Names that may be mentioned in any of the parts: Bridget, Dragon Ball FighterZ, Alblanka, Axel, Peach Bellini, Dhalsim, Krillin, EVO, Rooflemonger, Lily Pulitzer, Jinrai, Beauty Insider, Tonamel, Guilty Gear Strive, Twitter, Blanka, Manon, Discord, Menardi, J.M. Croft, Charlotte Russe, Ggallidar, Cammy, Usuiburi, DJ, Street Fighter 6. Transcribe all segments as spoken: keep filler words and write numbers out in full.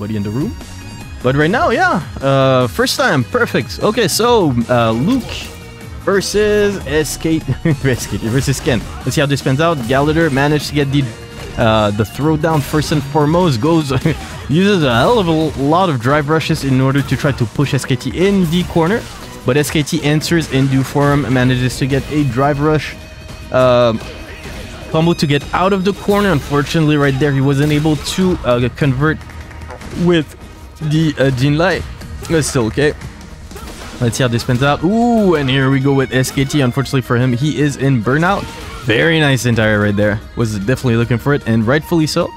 everybody in the room. But right now, yeah, uh, first time, perfect. Okay, so uh, Luke versus S K T versus Ken. Let's see how this pans out. Ggallidar managed to get the uh, the throwdown first and foremost. Goes uses a hell of a lot of drive rushes in order to try to push S K T in the corner, but S K T answers in due form, manages to get a drive rush. Uh, combo to get out of the corner. Unfortunately, right there, he wasn't able to uh, convert with the uh, Jinrai. That's still okay. Let's see how this pans out. Ooh, and here we go with S K T. Unfortunately for him, he is in burnout. Very nice entire right there. Was definitely looking for it, and rightfully so.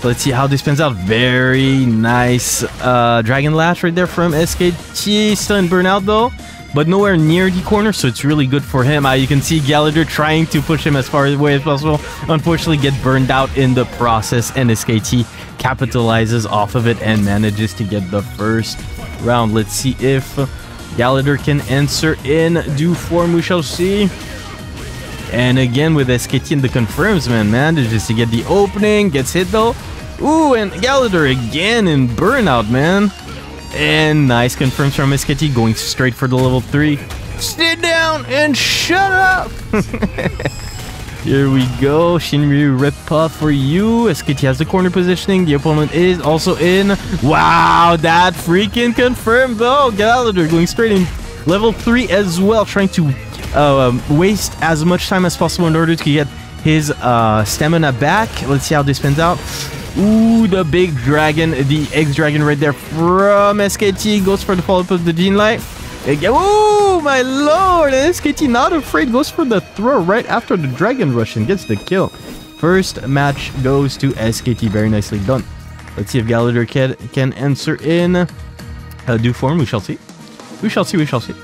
So let's see how this pans out. Very nice uh, Dragon Lash right there from S K T. Still in burnout, though, but nowhere near the corner, so it's really good for him. Uh, you can see Ggallidar trying to push him as far away as possible. Unfortunately, get burned out in the process, and S K T capitalizes off of it and manages to get the first round. Let's see if Ggallidar can answer in due form. We shall see. And again with S K T and the confirms, man, manages to get the opening, gets hit though. Ooh, and Ggallidar again in burnout, man. And nice confirms from S K T, going straight for the level three. Sit down and shut up! Here we go. Shinryu Rippa for you. S K T has the corner positioning. The opponent is also in. Wow, that freaking confirmed though. Ggallidar going straight in level three as well, trying to uh, um, waste as much time as possible in order to get his uh, stamina back. Let's see how this pans out. Ooh, the big dragon, the X-Dragon right there from S K T goes for the follow-up of the Jinrai. Ooh, my lord! And S K T not afraid, goes for the throw right after the dragon rush and gets the kill. First match goes to S K T. Very nicely done. Let's see if Ggallidar can, can answer in uh, due form. We shall see. We shall see. We shall see.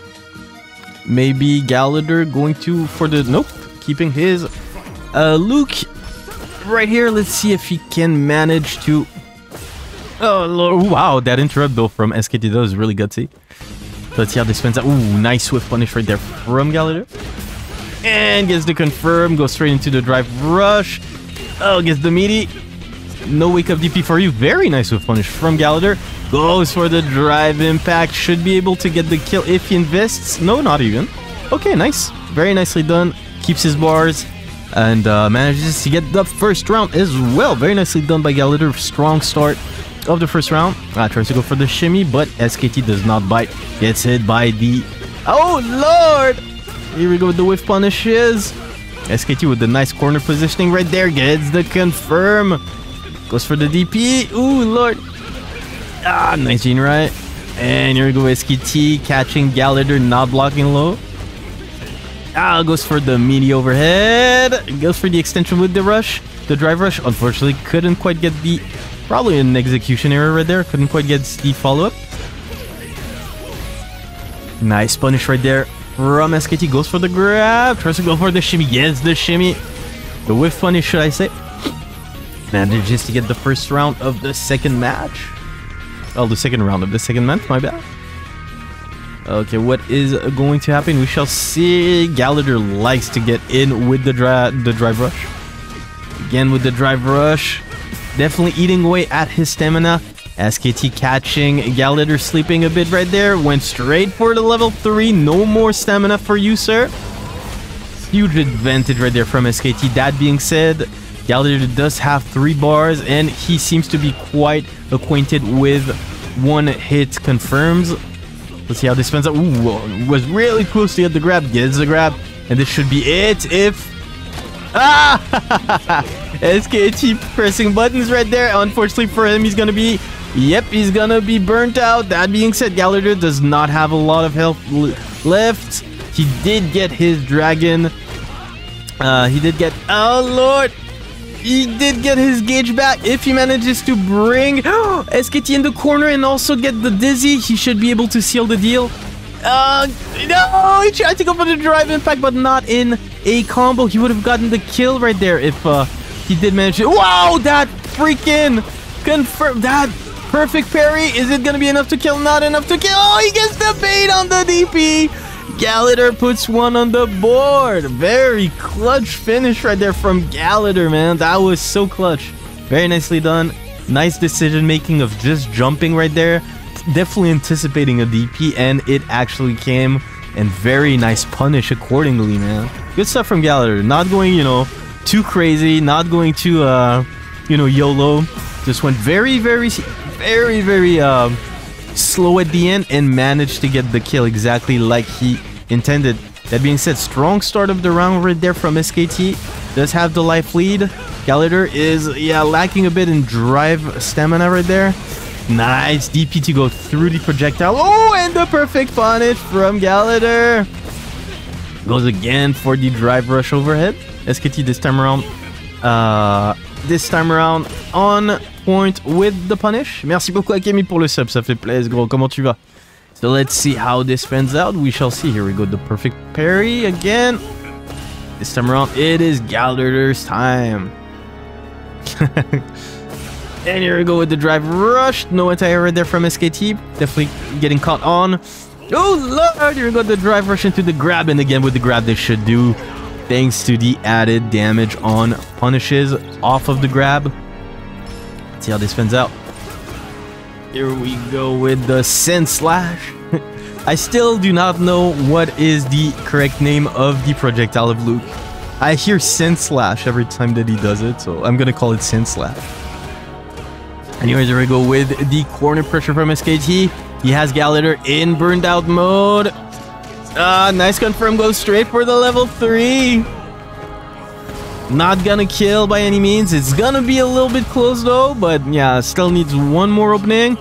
Maybe Ggallidar going to for the... Nope. Keeping his uh, Luke... right here. Let's see if he can manage to... Oh, Lord. Wow, that interrupt though from S K T, that was really gutsy. Let's see how this pans out. Ooh, nice swift punish right there from Ggallidar. And gets the confirm, goes straight into the drive rush. Oh, gets the meaty. No wake up D P for you. Very nice swift punish from Ggallidar. Goes for the drive impact. Should be able to get the kill if he invests. No, not even. Okay, nice. Very nicely done. Keeps his bars. And uh, manages to get the first round as well. Very nicely done by Ggallidar. Strong start of the first round. Uh, tries to go for the shimmy, but S K T does not bite. Gets hit by the... Oh, Lord! Here we go with the whiff punishes. S K T with the nice corner positioning right there. Gets the confirm. Goes for the D P. Ooh, Lord. Ah, nice Jinrai. And here we go, S K T catching Ggallidar, not blocking low. Ah, goes for the meaty overhead. Goes for the extension with the rush. The drive rush, unfortunately, couldn't quite get the... Probably an execution error right there. Couldn't quite get the follow-up. Nice punish right there from S K T. Goes for the grab. Tries to go for the shimmy. Gets the shimmy. The whiff punish, should I say. Manages to get the first round of the second match. Oh, the second round of the second match, my bad. Okay, what is going to happen? We shall see. Ggallidar likes to get in with the, dri the drive rush. Again with the drive rush. Definitely eating away at his stamina. S K T catching Ggallidar sleeping a bit right there. Went straight for the level three. No more stamina for you, sir. Huge advantage right there from S K T. That being said, Ggallidar does have three bars. And he seems to be quite acquainted with one hit confirms. Let's see how this pans out. Ooh, was really close to get the grab. Gets the grab. And this should be it if... Ah! S K T pressing buttons right there. Unfortunately for him, he's going to be... Yep, he's going to be burnt out. That being said, Ggallidar does not have a lot of health left. He did get his dragon. Uh, he did get... Oh, Lord! He did get his gauge back. If he manages to bring S K T in the corner and also get the dizzy, he should be able to seal the deal. Uh, no, he tried to go for the drive impact, but not in a combo. He would have gotten the kill right there if uh, he did manage to... Wow, that freaking confirmed that perfect parry. Is it going to be enough to kill? Not enough to kill. Oh, he gets the bait on the D P. Ggallidar puts one on the board. Very clutch finish right there from Ggallidar, man. That was so clutch. Very nicely done. Nice decision making of just jumping right there, definitely anticipating a D P, and it actually came, and very nice punish accordingly, man. Good stuff from Ggallidar. Not going, you know, too crazy, not going too, uh, you know, YOLO. Just went very, very, very, very uh, slow at the end and managed to get the kill exactly like he intended. That being said, strong start of the round right there from S K T. Does have the life lead. Ggallidar is, yeah, lacking a bit in drive stamina right there. Nice D P to go through the projectile. Oh, and the perfect punish from Ggallidar. Goes again for the drive rush overhead. S K T this time around. Uh, this time around on point with the punish. Merci beaucoup à Cammy pour le sub. Ça fait plaisir, gros. Comment tu vas? So let's see how this pans out. We shall see. Here we go. The perfect parry again. This time around, it is Galllidar's time. And here we go with the drive rush. No anti-air right there from S K T. Definitely getting caught on. Oh, Lord. Here we go. The drive rush into the grab. And again, with the grab, they should do. Thanks to the added damage on punishes off of the grab. Let's see how this pans out. Here we go with the Sin Slash. I still do not know what is the correct name of the projectile of Luke. I hear Sin Slash every time that he does it. So I'm going to call it Sin Slash. Anyways, here we go with the corner pressure from S K T. He has Ggallidar in burned out mode. Ah, uh, nice confirm, goes straight for the level three. Not gonna kill by any means. It's gonna be a little bit close though, but yeah, still needs one more opening.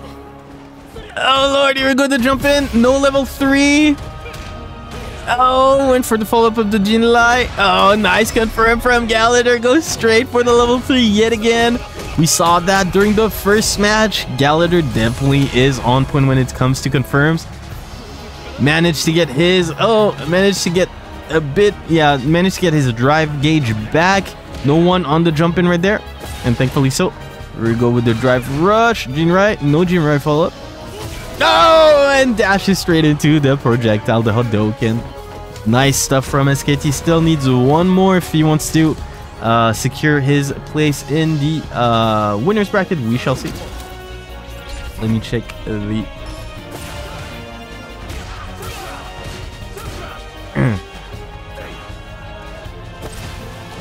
Oh Lord, here we go to jump in. No level three. Oh, went for the follow-up of the Jinrai. Oh, nice confirm from Ggallidar. Goes straight for the level three yet again. We saw that during the first match. Ggallidar definitely is on point when it comes to confirms. Managed to get his... Oh, managed to get a bit... Yeah, managed to get his drive gauge back. No one on the jump in right there. And thankfully so. Here we go with the drive rush. Jinrai. No Jinrai follow-up. Oh, and dashes straight into the projectile, the Hadouken. Nice stuff from S K T. Still needs one more if he wants to uh, secure his place in the uh, winner's bracket. We shall see. Let me check the...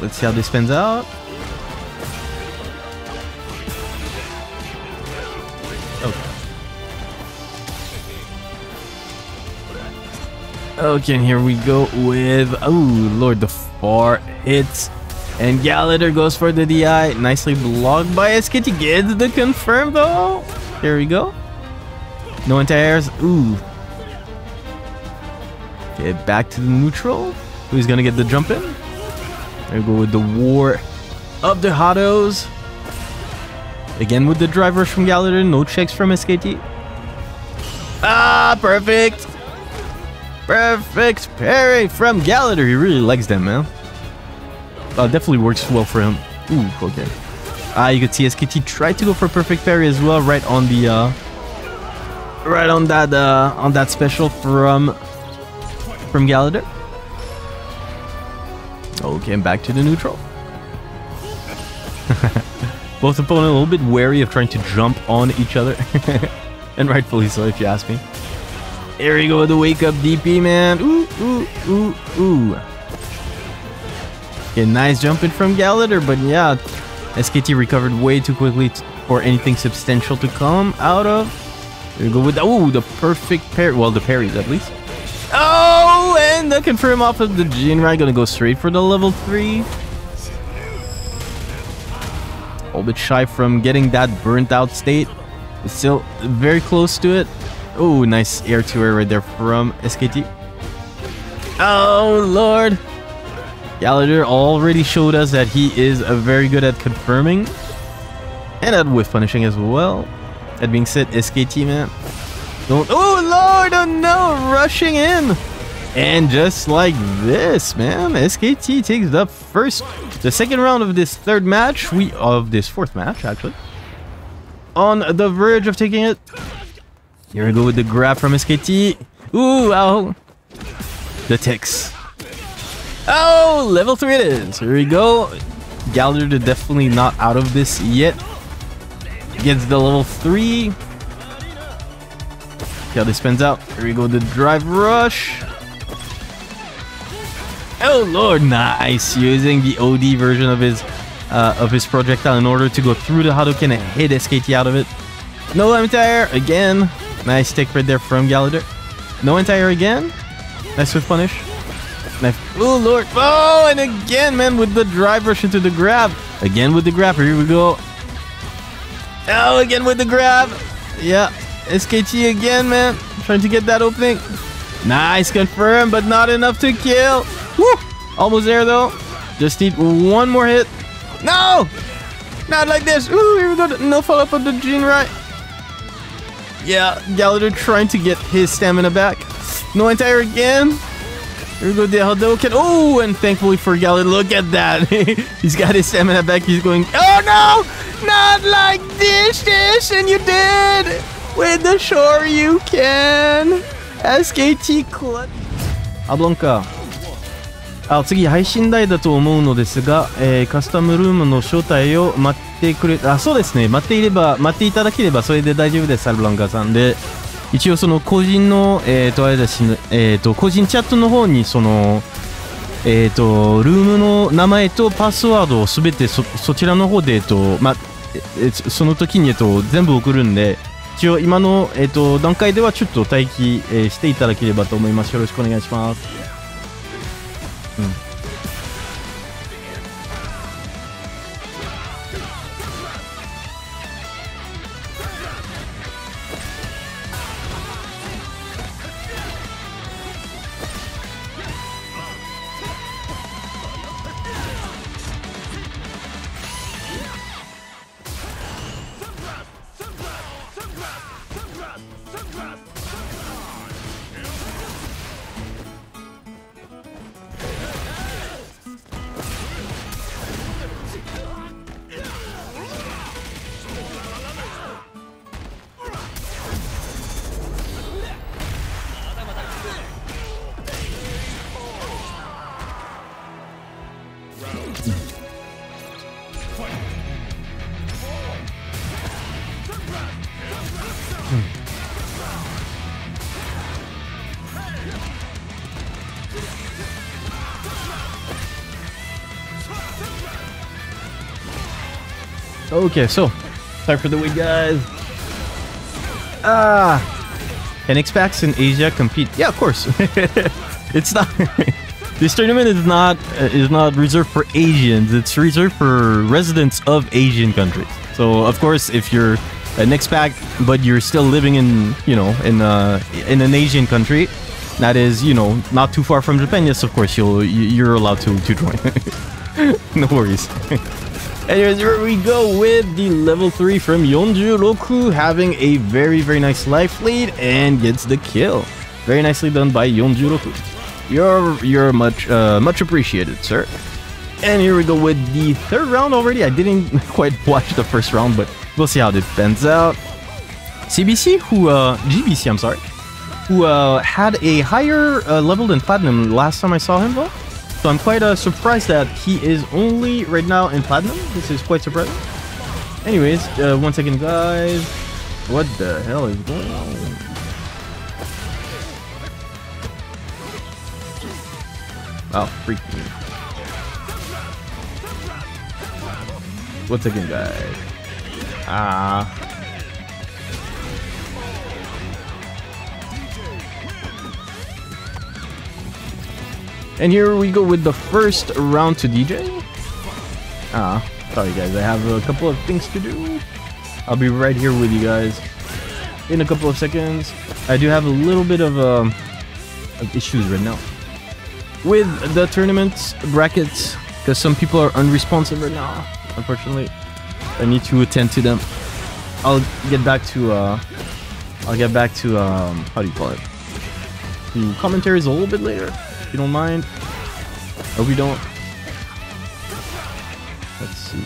Let's see how this pans out. Okay, and here we go with, oh Lord, the far hits. And Ggallidar goes for the D I. Nicely blocked by S K T. Gets the confirm though. Here we go. No anti-airs. Ooh. Okay, back to the neutral. Who's gonna get the jump in? There we go with the war of the Hados. Again with the drivers from Ggallidar. No checks from S K T. Ah, perfect. Perfect parry from Ggallidar. He really likes them, man. Uh, definitely works well for him. Ooh, okay. Ah, uh, you could see S K T tried to go for a perfect parry as well, right on the, uh, right on that, uh, on that special from, from Ggallidar. Okay, and back to the neutral. Both opponents a little bit wary of trying to jump on each other, and rightfully so, if you ask me. Here we go, the wake up D P, man. Ooh, ooh, ooh, ooh. Okay, nice jumping from Ggallidar, but yeah, S K T recovered way too quickly for anything substantial to come out of. Here we go with, oh, the perfect parry. Well, the parries, at least. Oh, and the confirm off of the Jinrai. Gonna go straight for the level three. A little bit shy from getting that burnt out state. It's still very close to it. Oh, nice air to air right there from S K T. Oh, Lord. Ggallidar already showed us that he is a very good at confirming. And at whiff punishing as well. That being said, S K T, man. Don't... Oh, Lord. Oh, no. Rushing in. And just like this, man. S K T takes the first... The second round of this third match. We... Of this fourth match, actually. On the verge of taking it. Here we go with the grab from S K T. Ooh, ow. The ticks. Oh, level three it is. Here we go. Ggallidar definitely not out of this yet. Gets the level three. See how this spins out. Here we go, the drive rush. Oh lord, nice. Using the O D version of his uh, of his projectile in order to go through the Hadouken and hit S K T out of it. No limit air again. Nice take right there from Ggallidar. No entire again. Nice swift punish. Nice. Oh, Lord. Oh, and again, man, with the drive rush into the grab. Again with the grab. Here we go. Oh, again with the grab. Yeah. S K T again, man. Trying to get that opening. Nice. Confirm, but not enough to kill. Woo. Almost there, though. Just need one more hit. No. Not like this. Ooh, here we go. No follow-up of the Jinrai. Yeah, Ggallidar trying to get his stamina back. No entire again. Here we go, the Hadouken. Oh, and thankfully for Ggallidar, look at that. He's got his stamina back. He's going, oh no, not like this, this, and you did. With the shore, you can. S K T clutch. Alblanka. あ、次配信台だと思うのですが、えー、カスタムルームの招待を待ってくれ、あ、そうですね。待っていれば、待っていただければそれで大丈夫です。アルブランカさんで、一応その個人のえっとあれだし、えっと個人チャットの方にそのえっとルームの名前とパスワードを全てそそちらの方でえっとまその時にえっと全部送るんで、一応今のえっと段階ではちょっと待機していただければと思います。よろしくお願いします。 Okay, so sorry for the wait, guys. Ah, can X PAX in Asia compete? Yeah, of course. It's not. This tournament is not uh, is not reserved for Asians. It's reserved for residents of Asian countries. So of course, if you're an expat but you're still living in you know in uh, in an Asian country, that is you know not too far from Japan, yes, of course you'll you're allowed to to join. No worries. Anyways, here we go with the level three from Yonjuroku, having a very, very nice life lead and gets the kill. Very nicely done by Yonjuroku. You're you're much uh, much appreciated, sir. And here we go with the third round already. I didn't quite watch the first round, but we'll see how this pans out. C B C, who uh, G B C, I'm sorry, who uh, had a higher uh, level than Platinum last time I saw him, though. So I'm quite uh, surprised that he is only right now in Platinum. This is quite surprising. Anyways, uh, one second, guys. What the hell is going on? Oh, freak me. One second, guys. Ah. And here we go with the first round to D J. Ah, sorry guys, I have a couple of things to do. I'll be right here with you guys in a couple of seconds. I do have a little bit of, um, of issues right now with the tournament brackets because some people are unresponsive right now. Unfortunately, I need to attend to them. I'll get back to uh, I'll get back to um, how do you call it? The commentaries a little bit later. You don't mind? Hope you don't. Let's see.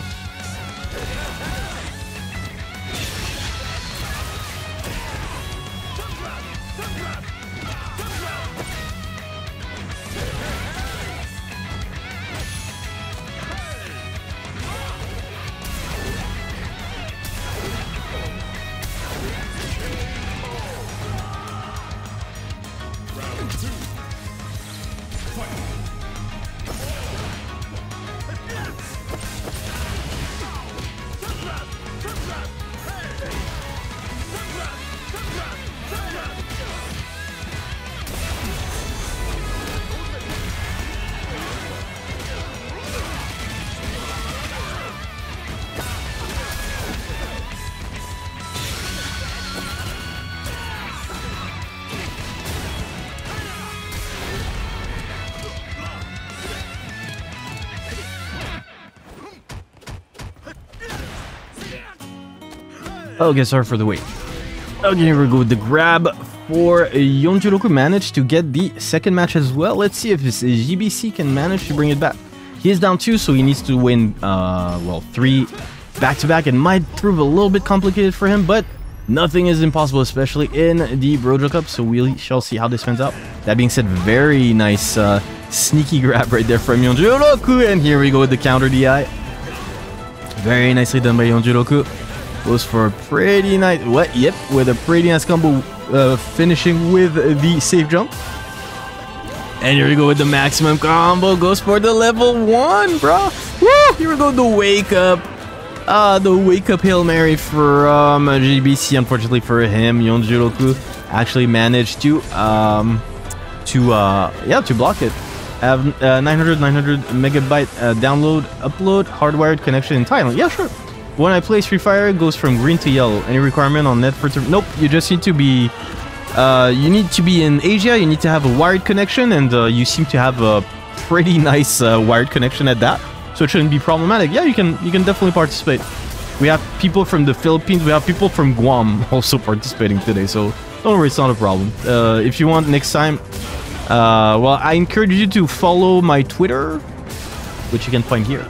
Oh, gets her for the win. Okay, here we go with the grab for Yonjuroku. Managed to get the second match as well. Let's see if this G B C can manage to bring it back. He is down two, so he needs to win, uh, well, three back-to-back. It might prove a little bit complicated for him, but nothing is impossible, especially in the Brojo Cup, so we shall see how this turns out. That being said, very nice uh, sneaky grab right there from Yonjuroku, and here we go with the counter D I. Very nicely done by Yonjuroku. Goes for a pretty nice, what? Yep, with a pretty nice combo, uh, finishing with the safe jump. And here we go with the maximum combo. Goes for the level one, bro. Woo! Here we go, the wake up, uh, the wake up Hail Mary from um, G B C. Unfortunately for him, Yonjuroku actually managed to, um, to, uh, yeah, to block it. Have uh, nine hundred, nine hundred megabyte uh, download, upload, hardwired connection in Thailand. Yeah, sure. When I play Street Fighter, it goes from green to yellow. Any requirement on net for... Nope, you just need to be... Uh, you need to be in Asia, you need to have a wired connection, and uh, you seem to have a pretty nice uh, wired connection at that. So it shouldn't be problematic. Yeah, you can you can definitely participate. We have people from the Philippines, we have people from Guam also participating today, so don't worry, it's not a problem. Uh, if you want next time... Uh, well, I encourage you to follow my Twitter, which you can find here.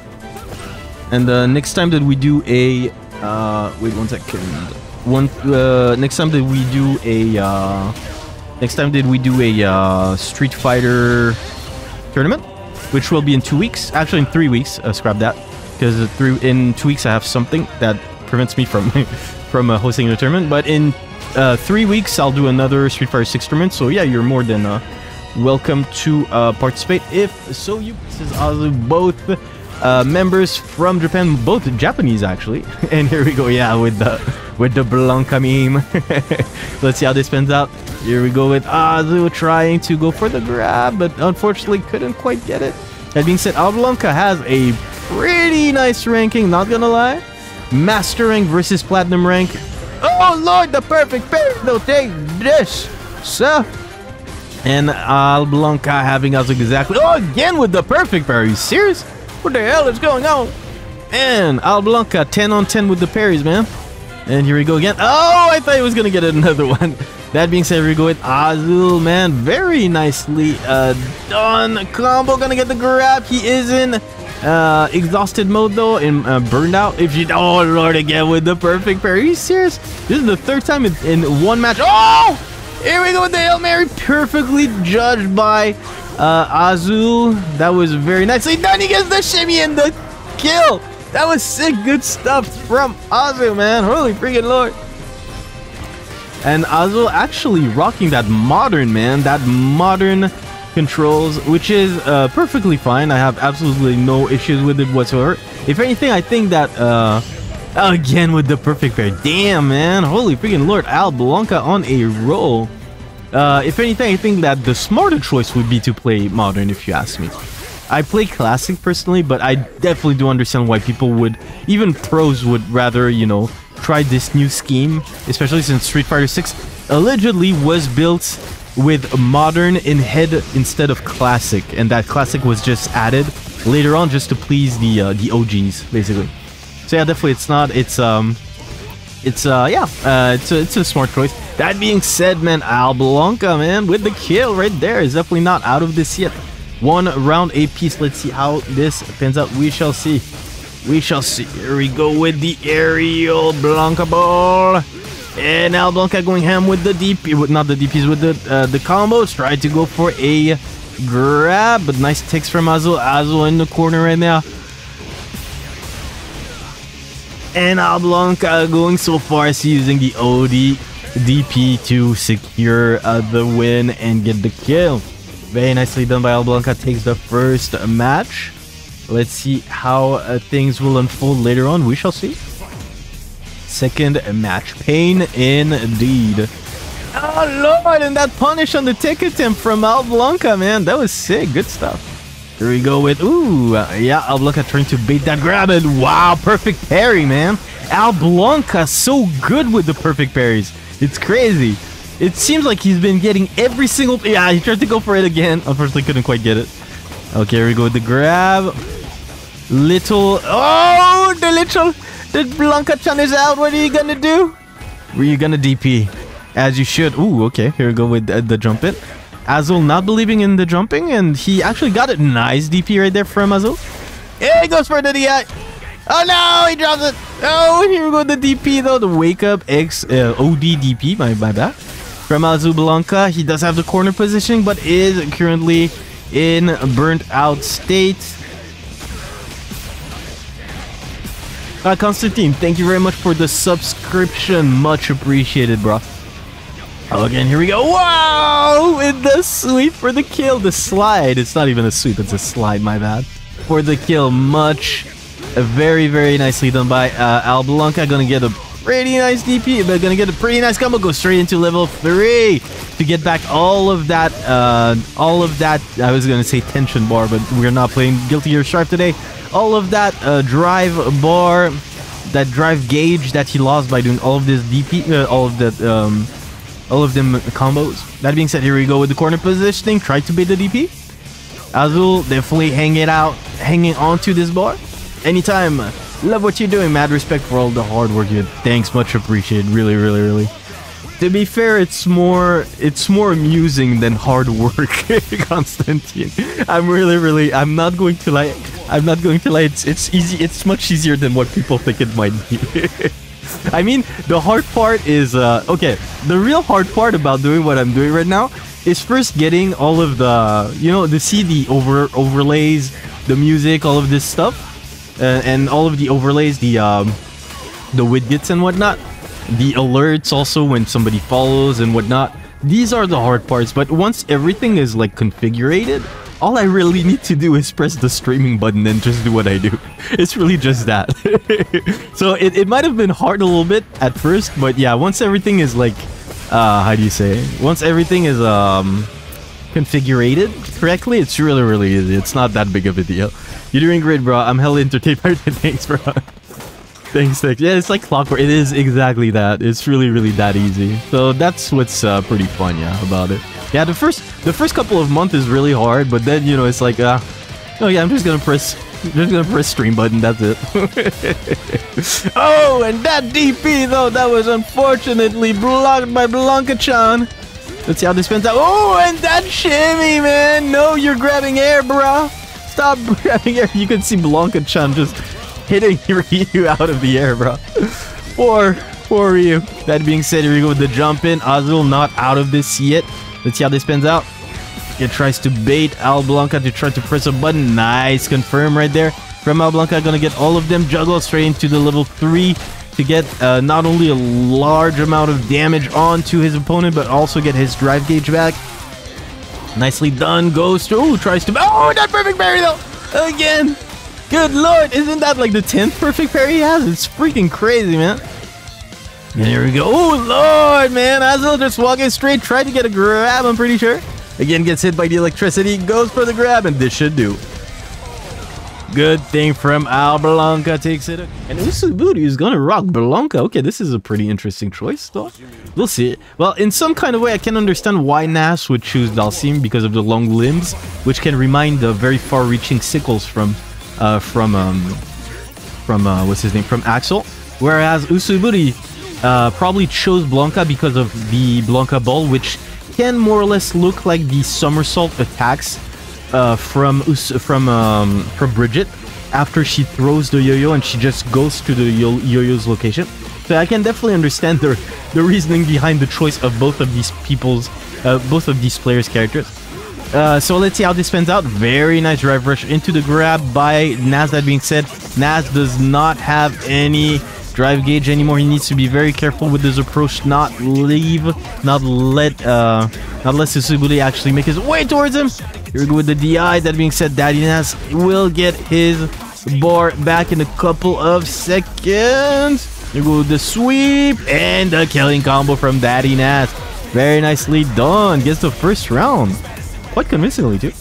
And uh, next time that we do a uh, wait one second, one uh, next time that we do a uh, next time that we do a uh, Street Fighter tournament, which will be in two weeks, actually in three weeks. Uh, scrap that, because three in two weeks I have something that prevents me from from uh, hosting a tournament. But in uh, three weeks I'll do another Street Fighter six tournament. So yeah, you're more than uh, welcome to uh, participate if so. You, this is Azu, both. Uh, members from Japan, both Japanese actually. And here we go, yeah, with the with the Blanka meme. Let's see how this pans out. Here we go with Azu trying to go for the grab, but unfortunately couldn't quite get it. That being said, Alblanka has a pretty nice ranking, not gonna lie. Master rank versus platinum rank. Oh lord, the perfect pair. They'll take this, sir. And Alblanka having us exactly. Oh, again with the perfect pair. Are you serious? What the hell is going on? And Alblanka ten on ten with the parries, man. And here we go again. Oh, I thought he was going to get another one. That being said, here we go with Azu, man. Very nicely uh, done. Combo going to get the grab. He is in uh, exhausted mode, though, in uh, burnout. If you, oh, Lord, again with the perfect parry. Are you serious? This is the third time in, in one match. Oh, here we go with the Hail Mary. Perfectly judged by... Uh, Azu, that was very nicely done. He gets the shimmy and the kill. That was sick, good stuff from Azu, man. Holy freaking lord. And Azu actually rocking that modern, man, that modern controls, which is uh, perfectly fine. I have absolutely no issues with it whatsoever. If anything, I think that, uh, again with the perfect pair. Damn, man. Holy freaking lord. Alblanka on a roll. Uh, if anything, I think that the smarter choice would be to play Modern, if you ask me. I play Classic, personally, but I definitely do understand why people would... Even pros would rather, you know, try this new scheme. Especially since Street Fighter six allegedly was built with Modern in head instead of Classic. And that Classic was just added later on just to please the uh, the O Gs, basically. So yeah, definitely it's not... It's, um... It's, uh, yeah, uh, it's, a, it's a smart choice. That being said, man, Alblanka, man, with the kill right there is definitely not out of this yet. One round apiece. Let's see how this pans out. We shall see. We shall see. Here we go with the aerial Blanka ball. And Alblanka going ham with the D P, with, not the D Ps, with the, uh, the combos. Tried to go for a grab, but nice takes from Azu. Azu in the corner right now. And Alblanka going so far as using the O D D P to secure uh, the win and get the kill. Very nicely done by Alblanka. Takes the first match. Let's see how uh, things will unfold later on. We shall see. Second match. Pain indeed. Oh lord, and that punish on the tick attempt from Alblanka, man. That was sick. Good stuff. Here we go with, ooh, yeah, Alblanka trying to bait that grab, and wow, perfect parry, man. Alblanka so good with the perfect parries. It's crazy. It seems like he's been getting every single, yeah, he tried to go for it again. Unfortunately, couldn't quite get it. Okay, here we go with the grab. Little, oh, the little, The Blanka-chan is out. What are you gonna do? Were you gonna D P? As you should. Ooh, okay. Here we go with uh, the jump it. Azul not believing in the jumping, and he actually got a nice D P right there from Azul. Yeah, he goes for the D I. Oh no, he drops it. Oh, here we go with the D P though. The wake up X uh, O D D P. My, my bad. From Azu Blanka. He does have the corner position, but is currently in a burnt out state. Uh, Constantine, thank you very much for the subscription. Much appreciated, bro. Oh, again, here we go. Wow! With the sweep for the kill. The slide. It's not even a sweep. It's a slide, my bad. For the kill. Much, very, very nicely done by uh, Alblanka. Gonna get a pretty nice D P, but gonna get a pretty nice combo. Go straight into level three to get back all of that, uh, all of that, I was gonna say tension bar, but we're not playing Guilty Gear Strive today. All of that uh, drive bar, that drive gauge that he lost by doing all of this D P, uh, all of that, um... all of them combos. That being said, here we go with the corner positioning. Try to bait the D P. Azul definitely hanging out, hanging onto this bar. Anytime. Love what you're doing. Mad respect for all the hard work you did. Thanks, much appreciated. Really, really, really. To be fair, it's more it's more amusing than hard work, Constantine. I'm really, really. I'm not going to lie. I'm not going to lie. It's it's easy. It's much easier than what people think it might be. I mean, the hard part is, uh, okay, the real hard part about doing what I'm doing right now is first getting all of the, you know, the C D over, overlays, the music, all of this stuff, uh, and all of the overlays, the, um, the widgets and whatnot, the alerts also when somebody follows and whatnot. These are the hard parts, but once everything is, like, configured, all I really need to do is press the streaming button and just do what I do. It's really just that. So it, it might have been hard a little bit at first, but yeah, once everything is like, uh, how do you say? Once everything is um, configured correctly, it's really, really easy. It's not that big of a deal. You're doing great, bro. I'm hella entertained by that. Thanks, bro. Thanks, thanks. Yeah, it's like clockwork. It is exactly that. It's really, really that easy. So that's what's uh, pretty fun, yeah, about it. Yeah, the first the first couple of months is really hard, but then, you know, it's like, uh, oh yeah, I'm just gonna press, just gonna press stream button, that's it. Oh, and that D P, though, that was unfortunately blocked by Blanka-chan. Let's see how this pans out. Oh, and that shimmy, man! No, you're grabbing air, bruh! Stop grabbing air. You can see Blanka-chan just hitting Ryu out of the air, bruh. Poor, poor Ryu. That being said, here we go with the jump in. Azul not out of this yet. Let's see how this pans out. It tries to bait Alblanka to try to press a button. Nice confirm right there. From Alblanka, gonna get all of them. Juggle straight into the level three to get uh, not only a large amount of damage onto his opponent, but also get his drive gauge back. Nicely done. Goes to... Ooh, tries to... Oh, that perfect parry though! Again! Good lord! Isn't that like the tenth perfect parry he has? It's freaking crazy, man. And here we go. Oh, lord, man. Azul just walking straight. Tried to get a grab, I'm pretty sure. Again, gets hit by the electricity. Goes for the grab, and this should do. Good thing from Alblanka takes it. And Usuiburi is going to rock Blanka. Okay, this is a pretty interesting choice, though. We'll see. Well, in some kind of way, I can understand why Nas would choose Dhalsim because of the long limbs, which can remind the very far-reaching sickles from, uh, from, um, from, uh, what's his name? From Axel. Whereas Usuiburi... Uh, probably chose Blanka because of the Blanka ball, which can more or less look like the somersault attacks uh, from from um, from Bridget after she throws the yo-yo and she just goes to the yo-yo's location. So I can definitely understand the the reasoning behind the choice of both of these people's uh, both of these players' characters. Uh, so let's see how this pans out. Very nice drive rush into the grab by Nas. That being said, Nas does not have any drive gauge anymore. He needs to be very careful with his approach, not leave, not let, uh, not let Usuiburi actually make his way towards him. Here we go with the D I. That being said, Daddy Nas will get his bar back in a couple of seconds. Here we go with the sweep and the killing combo from Daddy Nas. Very nicely done. Gets the first round. Quite convincingly, too.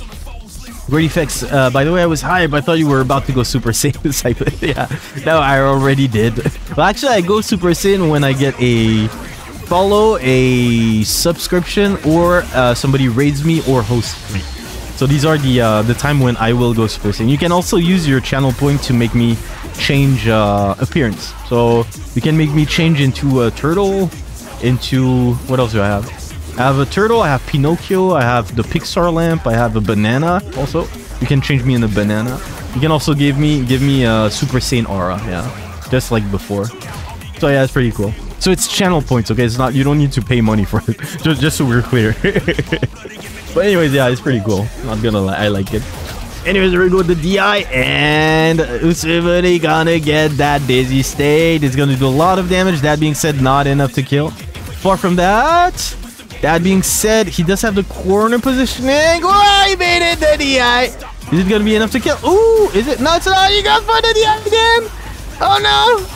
Great effects. Uh, by the way, I was hype. I thought you were about to go Super Saiyan. Yeah, no, I already did. Well, actually, I go Super Saiyan when I get a follow, a subscription, or uh, somebody raids me or hosts me. So these are the uh, the time when I will go first. And you can also use your channel point to make me change uh, appearance. So you can make me change into a turtle, into... What else do I have? I have a turtle, I have Pinocchio, I have the Pixar lamp, I have a banana also. You can change me in a banana. You can also give me give me a Super Saiyan aura, yeah. Just like before. So yeah, it's pretty cool. So it's channel points, okay? It's not, you don't need to pay money for it. just, just so we're clear. But anyways, yeah, it's pretty cool. Not gonna lie, I like it. Anyways, we're going to the D I, and Usuiburi gonna get that dizzy state. It's gonna do a lot of damage. That being said, not enough to kill. Far from that. That being said, he does have the corner positioning. Oh, he made it, the D I. Is it gonna be enough to kill? Ooh, is it? No, it's not. You got for the D I again. Oh no.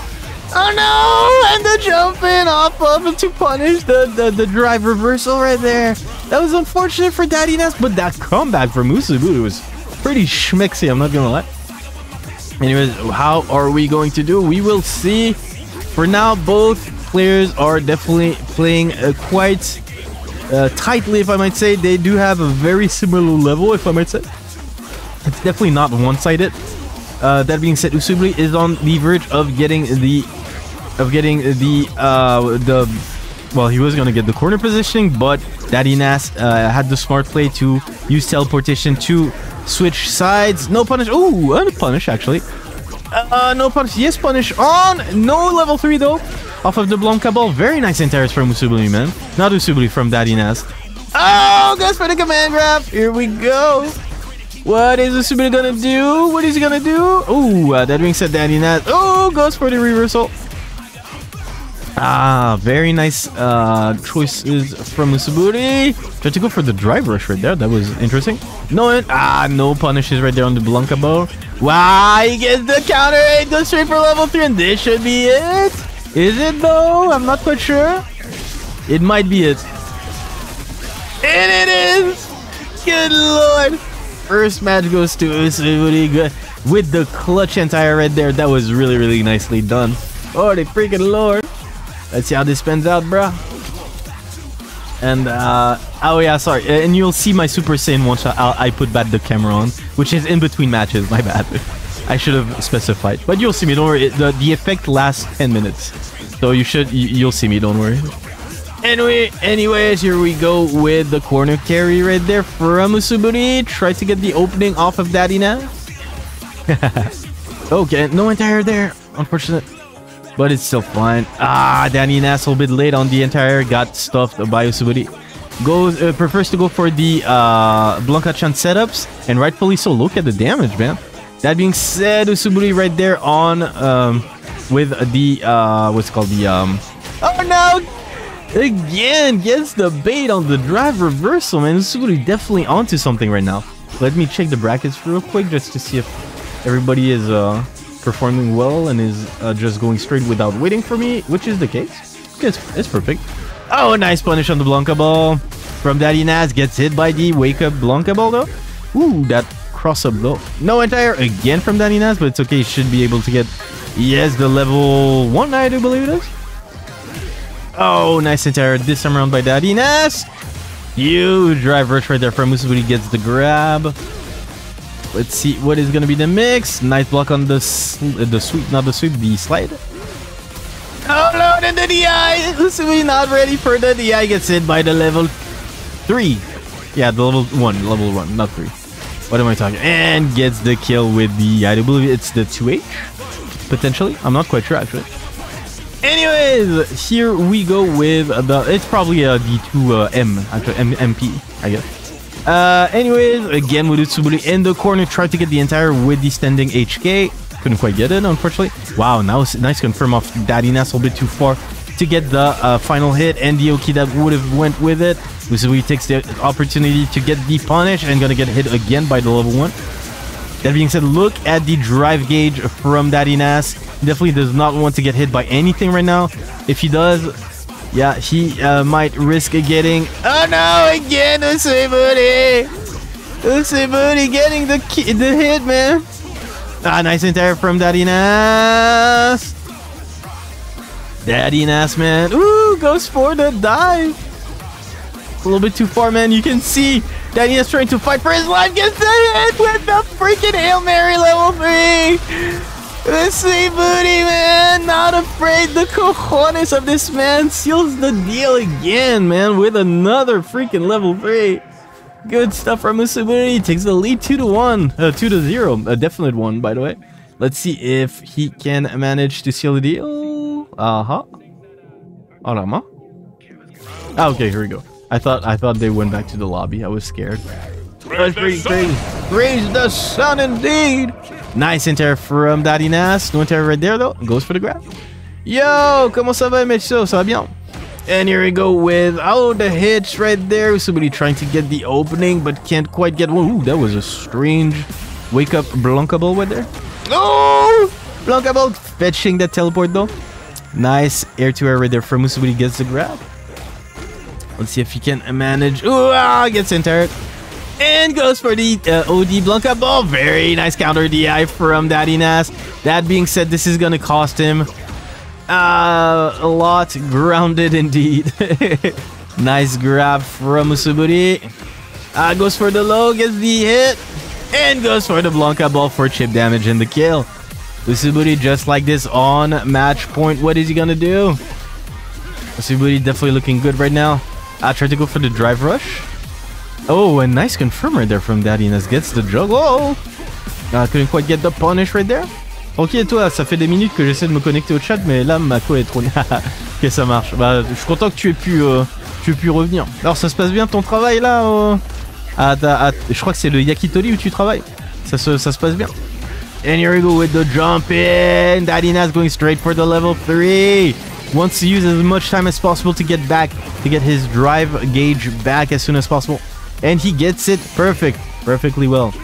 Oh no! And the jumping off of to punish the, the, the drive reversal right there. That was unfortunate for Daddy Nas, but that comeback from Usuiburi was pretty schmexy, I'm not gonna lie. Anyways, how are we going to do? We will see. For now, both players are definitely playing uh, quite uh, tightly, if I might say. They do have a very similar level, if I might say. It's definitely not one-sided. Uh, that being said, Usuiburi is on the verge of getting the... Of getting the, uh, the, well, he was gonna get the corner positioning, but Daddy Nas uh, had the smart play to use teleportation to switch sides. No punish. Ooh, uh, punish actually. Uh, no punish. Yes, punish on. No level three though. Off of the Blanka ball. Very nice interest from Usuiburi, man. Not Usuiburi, from Daddy Nas. Oh, goes for the command grab. Here we go. What is Usuiburi gonna do? What is he gonna do? Ooh, uh, that being said, Daddy Nas. Oh, goes for the reversal. Ah, very nice uh, choices from Usuiburi. Tried to go for the drive rush right there. That was interesting. No, it, ah, no punishes right there on the Blanka bow. Wow, he gets the counter. It goes straight for level three, and this should be it. Is it though? I'm not quite sure. It might be it. And it is. Good lord. First match goes to Usuiburi. Good with the clutch and tire right there. That was really, really nicely done. Oh, the freaking lord. Let's see how this pans out, bruh. And, uh... oh, yeah, sorry. And you'll see my Super Saiyan once I, I put back the camera on, which is in between matches, my bad. I should have specified. But you'll see me, don't worry. The, the effect lasts ten minutes. So you should... You'll see me, don't worry. Anyway, anyways, here we go with the corner carry right there from Usuiburi. Try to get the opening off of Daddy Nas. Okay, no entire there. Unfortunate. But it's still fine. Ah, Daddy Nas a bit late on the entire. Got stuffed by Usuiburi. Goes, uh, prefers to go for the uh, Blanka-chan setups. And rightfully so. Look at the damage, man. That being said, Usuiburi right there on... Um, with the... Uh, what's it called? The... Um, oh, no! Again, gets the bait on the drive reversal, man. Usuiburi definitely onto something right now. Let me check the brackets real quick just to see if everybody is... Uh, performing well and is uh, just going straight without waiting for me, which is the case. It's, it's perfect. Oh, nice punish on the Blanka ball from Daddy Nas. Gets hit by the wake up Blanka ball though. Ooh, that cross up though. No entire again from Daddy Nas, but it's okay. Should be able to get, yes, the level one, I do believe it is. Oh, nice entire this time around by Daddy Nas. Huge drive rush right there from Usuiburi. Gets the grab. Let's see what is going to be the mix. Nice block on the the sweep, not the sweep, the slide. Oh, no, and the D I. Usuiburi not ready for the D I. Gets hit by the level three. Yeah, the level one, level one, not three. What am I talking? And gets the kill with the, I do believe it's the two H, potentially. I'm not quite sure, actually. Anyways, here we go with the, it's probably uh, the two M, uh, actually, M P, I guess. Uh, anyways, again with Usuiburi in the corner, tried to get the entire with the standing H K. Couldn't quite get it, unfortunately. Wow, now nice confirm off Daddy Nas, a bit too far to get the uh, final hit, and the Oki that would have went with it. Usuiburi takes the opportunity to get the punish and gonna get hit again by the level one. That being said, look at the drive gauge from Daddy Nas. Definitely does not want to get hit by anything right now. If he does, yeah, he uh, might risk getting... Oh no, again, Usuiburi! Usuiburi getting the, ki the hit, man! Ah, nice entire from Daddy Nas! Daddy Nas, man. Ooh, goes for the dive! A little bit too far, man. You can see Danny is trying to fight for his life, gets hit with the freaking Hail Mary level three. The sweet booty man, not afraid. The cojones of this man seals the deal again, man, with another freaking level three. Good stuff from Usuiburi. Takes the lead two to one, uh, two to zero, a definite one, by the way. Let's see if he can manage to seal the deal. Uh huh. Arama. Ah, okay, here we go. I thought I thought they went back to the lobby. I was scared. Raise the sun. Raise the sun indeed. Nice inter from Daddy Nas. No inter right there though. Goes for the grab. Yo, comment ça va, Mecho? Ça va bien? And here we go with all the hits right there. Somebody trying to get the opening but can't quite get one. Ooh, that was a strange wake up Blanka ball right there. Oh! Blanka ball fetching that teleport though. Nice air to air right there from Usuiburi. Gets the grab. Let's see if he can manage. Ooh, ah, gets inter. And goes for the uh, O D Blanka ball. Very nice counter D I from Daddy Nas. That being said, this is going to cost him uh, a lot. Grounded indeed. Nice grab from Usuiburi. Uh, goes for the low, gets the hit. And goes for the Blanka ball for chip damage and the kill. Usuiburi just like this on match point. What is he going to do? Usuiburi definitely looking good right now. I uh, tried to go for the drive rush. Oh, a nice confirmer there from Daddy Nas. Gets the juggle. Oh, I couldn't quite get the punish right there. Ok, toi, ça fait des minutes que j'essaie de me connecter au chat, mais là, ma co est trop... Ok, ça marche. Bah, je suis content que tu aies pu, euh, tu aies pu revenir. Alors, ça se passe bien ton travail, là euh... à, à, à... Je crois que c'est le Yakitori où tu travailles. Ça se, ça se passe bien. And here we go with the jump in. Daddy Nas going straight for the level three. Wants to use as much time as possible to get back, to get his drive gauge back as soon as possible. And he gets it perfect, perfectly well.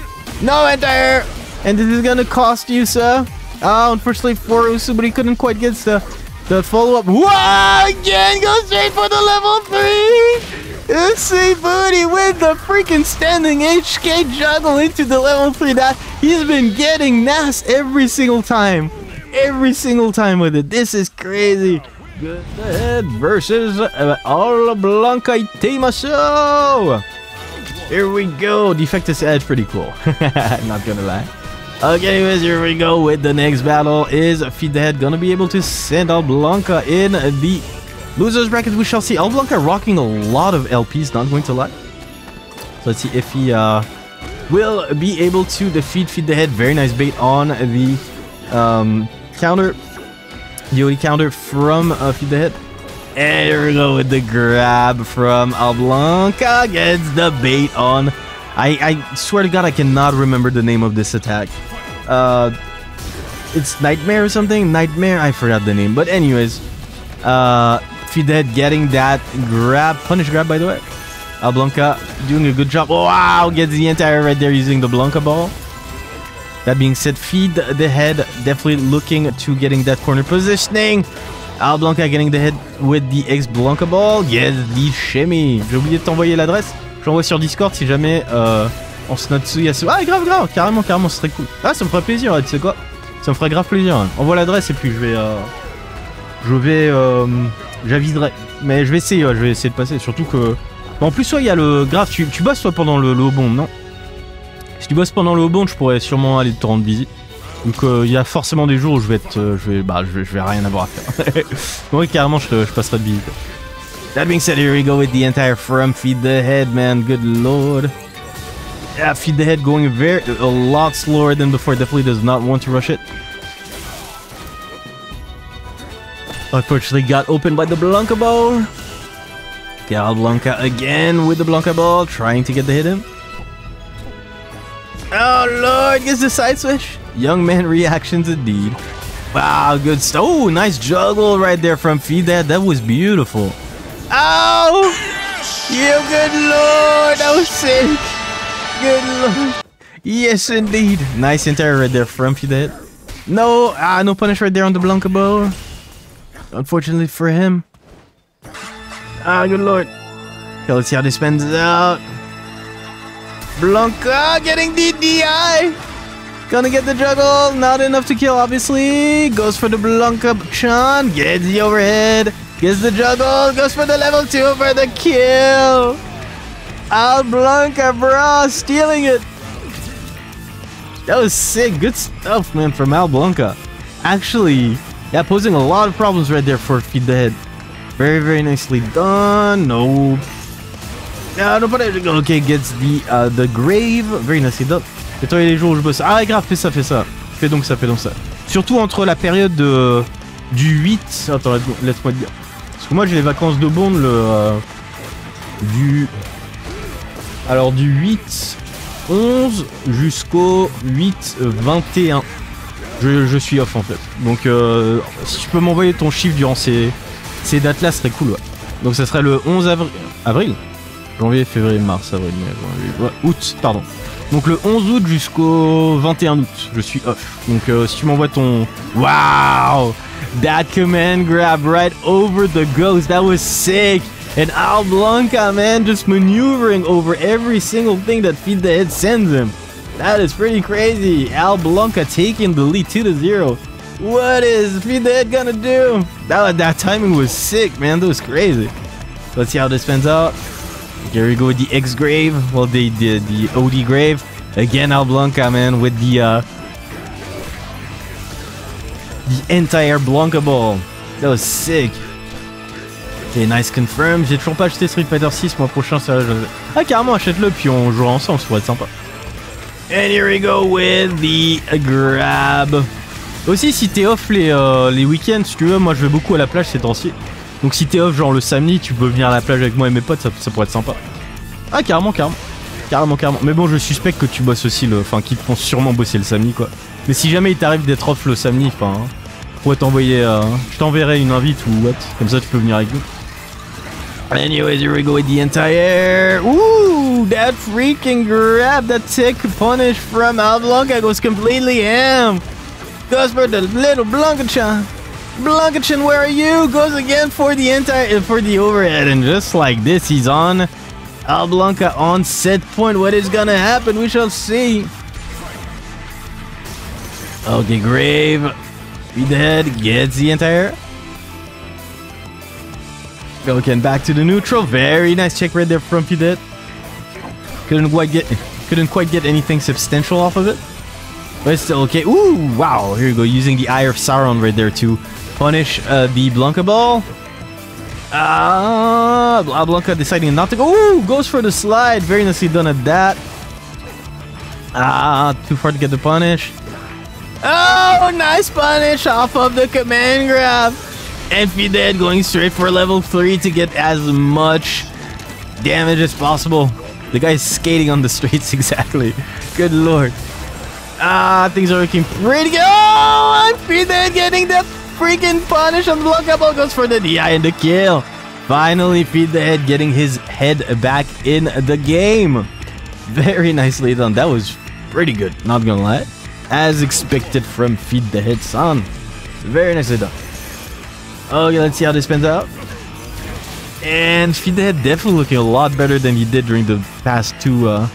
No entire! And this is gonna cost you, sir. Uh, unfortunately for Usuiburi, couldn't quite get the, the follow-up. Wow! Again, go straight for the level three! Usuiburi with the freaking standing H K juggle into the level three. That he's been getting Nas every single time. Every single time with it. This is crazy. Good head versus uh, Alblanka Itemasu. Here we go. Defectus Edge, pretty cool. Not gonna lie. Okay, anyways, here we go with the next battle. Is Feed the Head gonna be able to send Alblanka in the losers bracket? We shall see. Alblanka rocking a lot of L Ps, not going to lie. So let's see if he uh, will be able to defeat Feed the Head. Very nice bait on the um, counter, the O D counter from uh, Feed the Head. And here we go with the grab from Alblanka. Gets the bait on. I, I swear to God, I cannot remember the name of this attack. Uh, it's Nightmare or something? Nightmare? I forgot the name. But anyways, uh, Feed the Head getting that grab. Punish grab, by the way. Alblanka doing a good job. Wow! Gets the entire right there using the Blanka ball. That being said, Feed the Head definitely looking to getting that corner positioning. Alblanka getting the hit with the ex-Blanka ball. Yes, the shimmy. J'ai oublié de t'envoyer l'adresse. Je l'envoie sur Discord si jamais euh, on se note Suyasu. Ah, grave, grave. Carrément, carrément, ce serait cool. Ah, ça me fera plaisir, tu sais quoi? Ça me fera grave plaisir. Hein. Envoie l'adresse et puis je vais... Euh, je vais... Euh, J'aviserai. Mais je vais essayer, ouais, je vais essayer de passer. Surtout que... En plus, ouais, il y a le... Grave, tu, tu bosses toi pendant le, le Obon, non? Si tu bosses pendant le Obon, je pourrais sûrement aller te rendre visite. Donc il euh, y a forcément des jours où je vais être, euh, je vais, bah, je vais, je vais rien avoir à faire. Moi carrément, je, je passerai de visite. That being said, here we go with the entire from Feed the Head, man. Good lord. Yeah, Feed the Head going very a lot slower than before. Definitely does not want to rush it. Unfortunately, got opened by the Blanka ball. Yeah, Alblanka again with the Blanka ball, trying to get the hit in. Oh lord, gets the side switch. Young man reactions indeed. Wow, good stuff. Oh, nice juggle right there from Feed the Head. That was beautiful. Ow! You good lord, that was sick. Good lord. Yes, indeed. Nice entire right there from Feed the Head. No, ah, no punish right there on the Blanka ball. Unfortunately for him. Ah, good lord. Okay, let's see how this pans out. Blanka getting the D I. Gonna get the juggle, not enough to kill, obviously. Goes for the Blanka Chan, gets the overhead, gets the juggle, goes for the level two for the kill. Alblanka, bro, stealing it. That was sick. Good stuff, man, from Alblanka. Actually, yeah, posing a lot of problems right there for Feed the Head. Very, very nicely done. No. No, nobody. Okay, gets the uh, the grave. Very nicely done. Et toi, il y a des jours où je bosse. Ah, grave, fais ça, fais ça. Fais donc ça, fais donc ça. Surtout entre la période de, du huit... Attends, laisse-moi te dire. Parce que moi, j'ai les vacances de Bond, le... Euh, du... Alors, du huit onze jusqu'au huit vingt et un. Je, je suis off, en fait. Donc, euh, si tu peux m'envoyer ton chiffre durant ces, ces dates-là, ce serait cool, ouais. Donc, ça serait le onze avril... Avril? Janvier, février, mars, avril, mai, ouais, août, pardon. Donc le onze août jusqu'au vingt et un août, je suis off. Donc euh, si tu m'envoies ton... Wow! That command grab right over the ghost, that was sick! And Alblanka, man, just maneuvering over every single thing that Feed the Head sends him. That is pretty crazy. Alblanka taking the lead two to zero. What is Feed the Head gonna do? That, that timing was sick, man, that was crazy. Let's see how this pans out. Here we go with the X grave. Well, the, the, the O D grave. Again, Alblanka, man, with the uh, the entire Blanka ball. That was sick. Okay, nice confirm. J'ai toujours pas acheté Street Fighter six, mois prochain, ça. Je... Ah, carrément, achète-le, puis on jouera ensemble, ça pourrait être sympa. And here we go with the grab. Aussi, si t'es off les, euh, les week-ends, si tu veux, moi je vais beaucoup à la plage ces temps-ci. Donc si t'es off genre le samedi, tu peux venir à la plage avec moi et mes potes, ça, ça pourrait être sympa. Ah carrément, carrément, carrément, carrément. Mais bon, je suspecte que tu bosses aussi le... Enfin, qu'ils pensent sûrement bosser le samedi, quoi. Mais si jamais il t'arrive d'être off le samedi, enfin... Faut t'envoyer... Euh, je t'enverrai une invite ou what. Comme ça, tu peux venir avec nous. Anyways, here we go with the entire... Ooh, that freaking grab, that tech punish from Alblanka goes completely ham. Goes for the little Blanka-chan. Blankachin, where are you? Goes again for the entire for the overhead, and just like this, he's on. Alblanka on set point. What is gonna happen? We shall see. Okay, grave. Feed the Head gets the entire. Go again back to the neutral. Very nice check right there from Feed the Head. Couldn't quite get couldn't quite get anything substantial off of it, but still okay. Ooh, wow! Here you go, using the Eye of Sauron right there too. Punish uh, the Blanka ball. Ah, uh, Blanka deciding not to go. Ooh, goes for the slide. Very nicely done at that. Ah, too far to get the punish. Oh, nice punish off of the command grab. And Feed the Head going straight for level three to get as much damage as possible. The guy's skating on the streets, exactly. Good lord. Ah, things are looking pretty good. Oh, and Feed the Head getting that freaking punish on the Blanka ball, goes for the D I and the kill. Finally, Feed the Head getting his head back in the game. Very nicely done. That was pretty good, not gonna lie. As expected from Feed the Head, son. Very nicely done. Okay, let's see how this pans out. And Feed the Head definitely looking a lot better than he did during the past two, uh,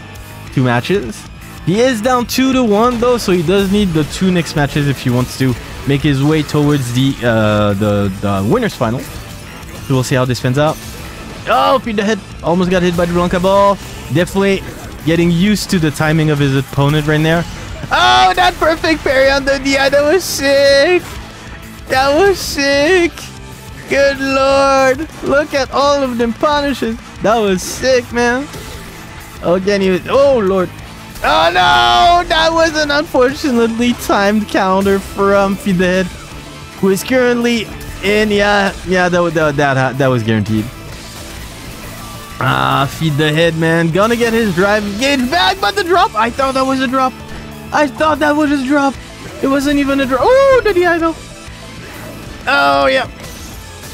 two matches. He is down two to one though, so he does need the two next matches if he wants to make his way towards the uh, the, the winner's final. So we'll see how this pans out. Oh, Feed the Head almost got hit by the Blanka ball. Definitely getting used to the timing of his opponent right there. Oh, that perfect parry on the D I. That was sick. That was sick. Good lord. Look at all of them punishes. That was sick, man. Again, he was... Oh, lord. Oh no! That was an unfortunately timed counter from Feed the Head, who is currently in. Yeah, yeah, that that that, that was guaranteed. Ah, Feed the Head, man, gonna get his drive gauge back, but the drop. I thought that was a drop. I thought that was a drop. It wasn't even a drop. Oh, did he? I know. Oh yeah,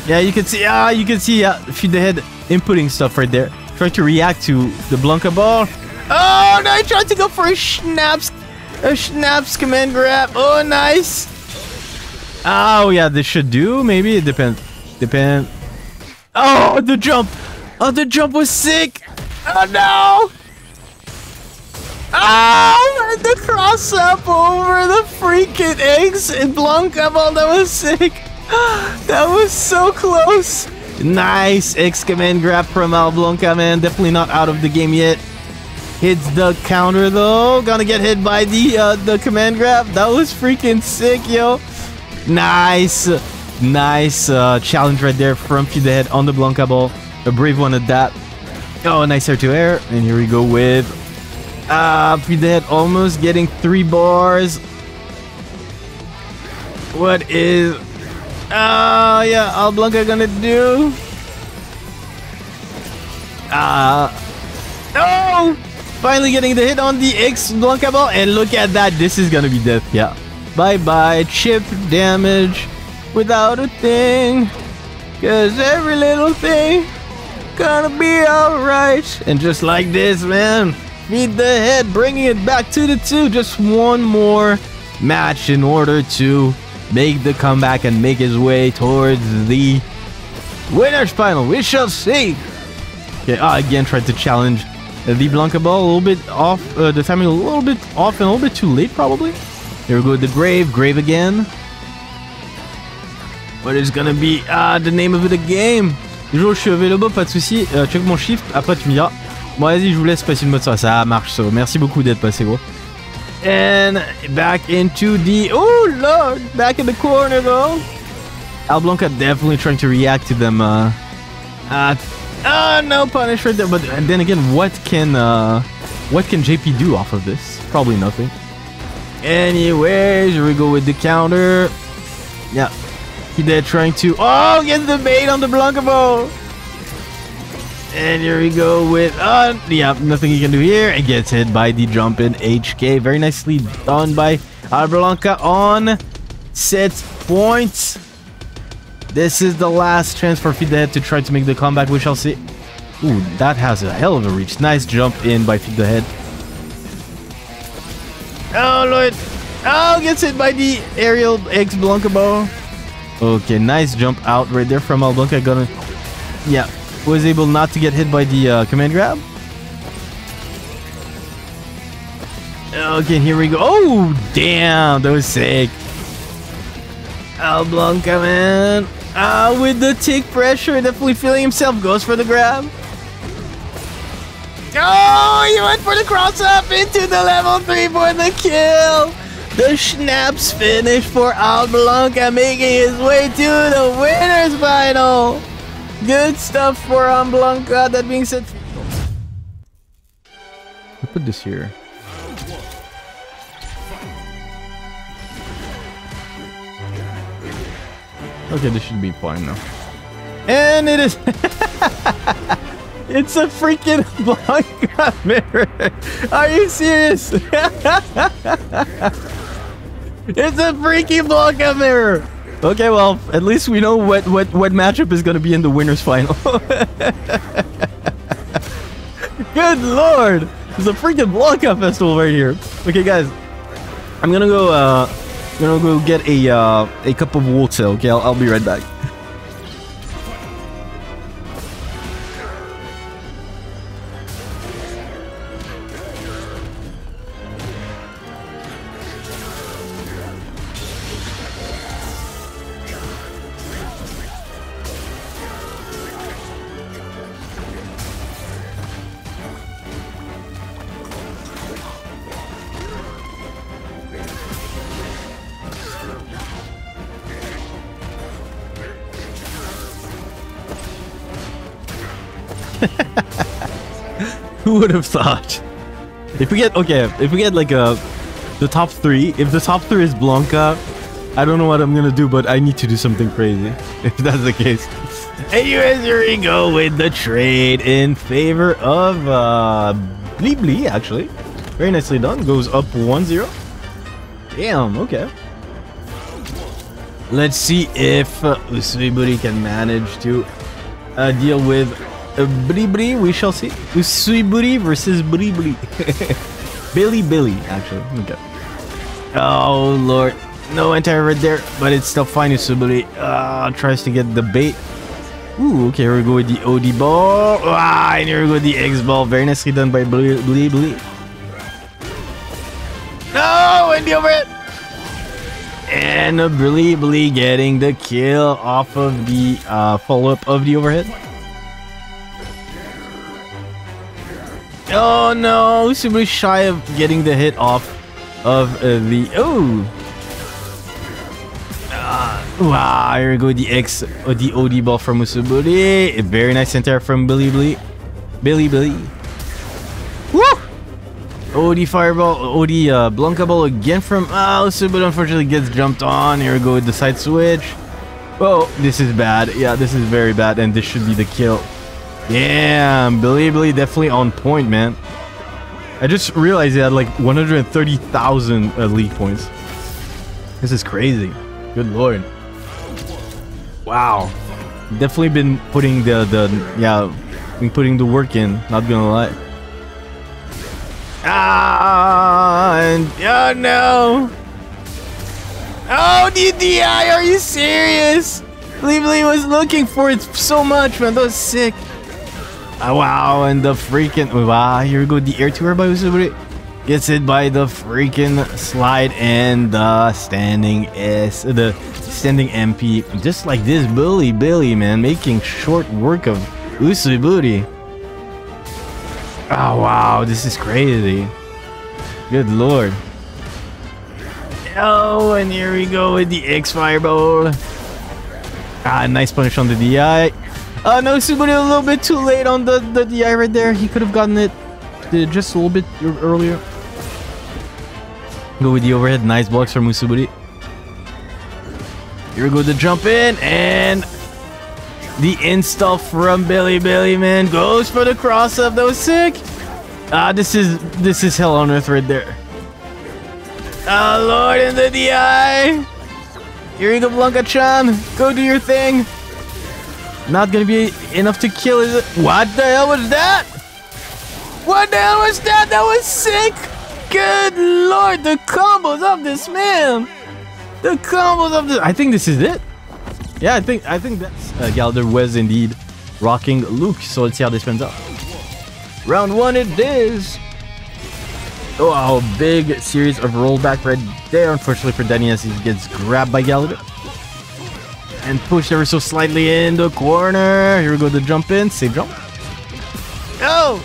yeah. You can see. Ah, you can see. Yeah, Feed the Head inputting stuff right there, trying to react to the Blanka ball. Oh no, he tried to go for a Schnaps, a Schnaps command grab. Oh nice. Oh yeah, this should do, maybe, it depends. Depend. Oh, the jump. Oh, the jump was sick. Oh no. Oh, the cross up over the freaking eggs in Blanka ball, that was sick. That was so close. Nice X command grab from Alblanka, man. Definitely not out of the game yet. Hits the counter though. Gonna get hit by the uh, the command grab. That was freaking sick, yo. Nice, nice uh, challenge right there from Feed the Head on the Blanka ball. A brave one at that. Oh, nice air to air. And here we go with uh, Feed the Head almost getting three bars. What is? Oh, yeah, Alblanka gonna do? Uh, oh! Finally getting the hit on the X Blanka ball, and look at that, this is gonna be death, yeah. Bye-bye, chip damage without a thing, cause every little thing gonna be alright. And just like this, man, Feed the Head, bringing it back to the two, just one more match in order to make the comeback and make his way towards the winner's final. We shall see. Okay, uh, again tried to challenge uh, the Blanka ball a little bit off, uh, the timing a little bit off and a little bit too late probably. Here we go with the Grave, Grave again. What is gonna be uh, the name of the game? Toujours je suis available, pas de soucis, euh, check mon shift, après tu me diras. Bon vas-y, je vous laisse passer une bonne soirée, ça marche, so. Merci beaucoup d'être passé gros. And back into the... Oh, Lord! Back in the corner, though. Alblanka definitely trying to react to them. Uh, uh, oh, no punish right there. But then again, what can uh, what can J P do off of this? Probably nothing. Anyways, here we go with the counter. Yeah. He there trying to... Oh, gets the bait on the Blanka ball. And here we go with, uh, yeah, nothing he can do here. It gets hit by the jump in H K. Very nicely done by Alblanka on set points. This is the last chance for Feed the Head to try to make the comeback. We shall see. Ooh, that has a hell of a reach. Nice jump in by Feed the Head. Oh, Lord. Oh, gets hit by the aerial X Blanka ball. Okay, nice jump out right there from Alblanka. Gonna, yeah. Was able not to get hit by the uh, command grab. Okay, here we go. Oh, damn. That was sick. Alblanka, man. Ah, uh, with the tick pressure. Definitely feeling himself. Goes for the grab. Oh, he went for the cross up into the level three for the kill. The schnapps finish for Alblanka, making his way to the winner's final. Good stuff for Alblanka. That being said, I put this here. Okay, this should be fine now. And it is. It's a freaking Blanka mirror. Are you serious? It's a freaking Blanka mirror. Okay, well, at least we know what, what, what matchup is going to be in the winner's final. Good lord! There's a freaking Blanka festival right here. Okay, guys. I'm going to go uh, gonna go get a, uh, a cup of water. Okay, I'll, I'll be right back. Who would have thought? If we get okay, if we get like a the top three, if the top three is Blanka, I don't know what I'm gonna do, but I need to do something crazy if that's the case. Anyways, here we go with the trade in favor of uh, Bilibili. Actually, very nicely done. Goes up one zero. Damn. Okay. Let's see if uh, Usuiburi can manage to uh, deal with. Uh, Bilibili, we shall see. Usuiburi versus Bilibili. Bilibili, actually. Okay. Oh, Lord. No anti-air right there, but it's still fine. Usuiburi uh, tries to get the bait. Ooh, okay. Here we go with the O D ball. Ah, and here we go with the X ball. Very nicely done by Bilibili. No! And the overhead. and Bilibili getting the kill off of the uh, follow-up of the overhead. Oh no, Usuiburi shy of getting the hit off of uh, the... Oh! Uh, wow, here we go, the X, uh, the O D ball from Usuiburi. Very nice center from Bilibili. Bilibili. Woo! O D fireball, O D uh, Blanka ball again from Usuiburi, but unfortunately gets jumped on. Here we go with the side switch. Oh, this is bad. Yeah, this is very bad, and this should be the kill. Yeah, Bilibili definitely on point, man. I just realized he had like one hundred thirty thousand uh, league points. This is crazy. Good lord. Wow. Definitely been putting the the yeah, been putting the work in. Not gonna lie. Ah, and oh no. Oh, D D I, are you serious? Bilibili was looking for it so much, man. That was sick. Oh, wow, and the freaking... Wow, here we go. The air tour by Usuiburi gets hit by the freaking slide and the standing S... The standing M P. Just like this, Bilibili, man, making short work of Usuiburi. Oh, wow, this is crazy. Good lord. Oh, and here we go with the X Fireball. Ah, nice punish on the D I. Oh uh, no, Usuiburi a little bit too late on the, the D I right there. He could have gotten it just a little bit earlier. Go with the overhead. Nice blocks from Usuiburi. Here we go, the jump in. And the install from Bilibili, man. Goes for the cross up. That was sick. Ah, this is this is hell on earth right there. Oh, Lord, in the D I. Here you go, Blanka-chan. Go do your thing. Not gonna be enough to kill, is it? What the hell was that? What the hell was that? That was sick! Good lord, the combos of this man! The combos of this... I think this is it. Yeah, I think I think that's... Uh, Ggallidar was indeed rocking Luke, so let's see how this pans out. Round one it is! Wow, oh, big series of rollback right there. Unfortunately for Danny as he gets grabbed by Ggallidar. And push ever so slightly in the corner. Here we go, the jump in. Safe jump. Oh!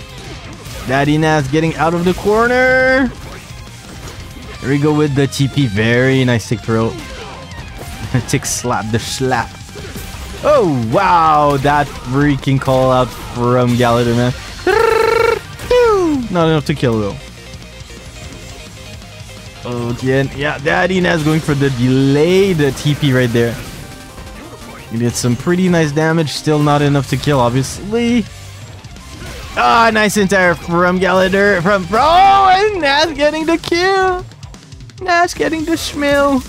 Daddy Nas getting out of the corner. Here we go with the T P. Very nice tick throw. Tick slap, the slap. Oh, wow. That freaking call out from Ggallidar, man. Not enough to kill, though. Oh, again. Yeah, Daddy Nas going for the delay, the T P right there. He did some pretty nice damage, still not enough to kill, obviously. Ah, oh, nice entire from Ggallidar, from Bro, oh, and Nas getting the kill. Nas getting the shmill.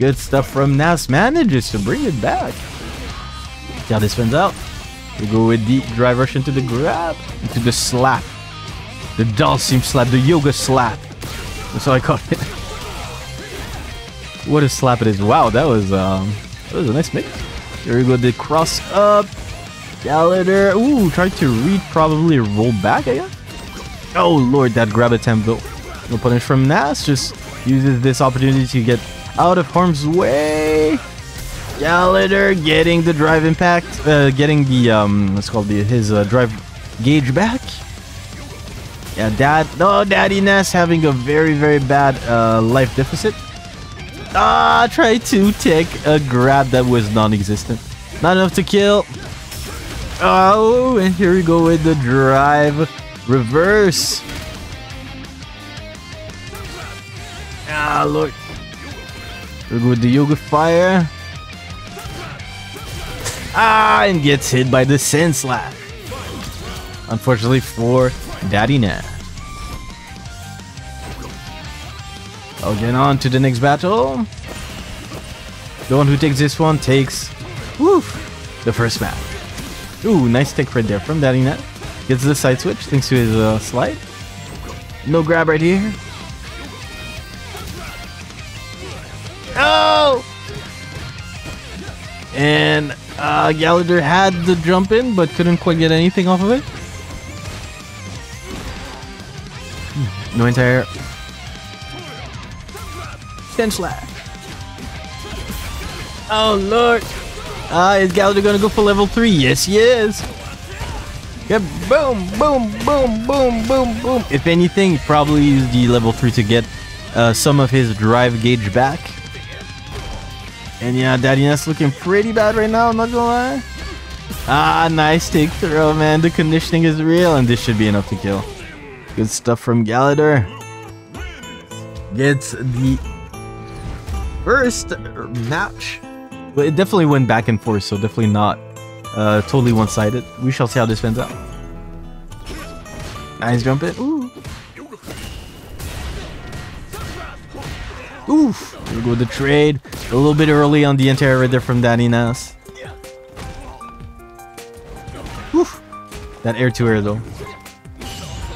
Good stuff from Nas, manages to bring it back. See how this pans out. We go with the drive rush into the grab, into the slap, the Dhalsim slap, the yoga slap. That's how I call it. What a slap it is! Wow, that was um. That was a nice mix. Here we go, the cross up. Ggallidar. Ooh, tried to read, probably roll back, I guess. Oh, lord, that grab attempt, though. No punish from Nas. Just uses this opportunity to get out of harm's way. Ggallidar getting the drive impact. Uh, getting the, um, what's called the, his uh, drive gauge back. Yeah, dad. Oh, Daddy Nas having a very, very bad uh, life deficit. Ah, try to take a grab that was non-existent. Not enough to kill. Oh, and here we go with the drive reverse. Ah, lord. Here we go with the yoga fire. Ah, and gets hit by the Sin Slap. Unfortunately for Daddy Nas. Again, on to the next battle. The one who takes this one takes, woof, the first map. Ooh, nice take right there from Daddy Nas. Gets the side switch thanks to his uh, slide. No grab right here. Oh! And uh, Ggallidar had the jump in, but couldn't quite get anything off of it. No entire. Slash. Oh, look. Ah, is Ggallidar going to go for level three? Yes, he is. Yep, boom, boom, boom, boom, boom, boom. If anything, he probably used the level three to get uh, some of his drive gauge back. And yeah, Daddy Nas looking pretty bad right now, I'm not gonna lie. Ah, nice take throw, man. The conditioning is real, and this should be enough to kill. Good stuff from Ggallidar. Gets the first match. But it definitely went back and forth, so definitely not uh, totally one-sided. We shall see how this ends out. Nice jump it. Ooh. Oof. We'll go with the trade. A little bit early on the entire right there from Daddy Nas. Yeah. Oof. That air to air though.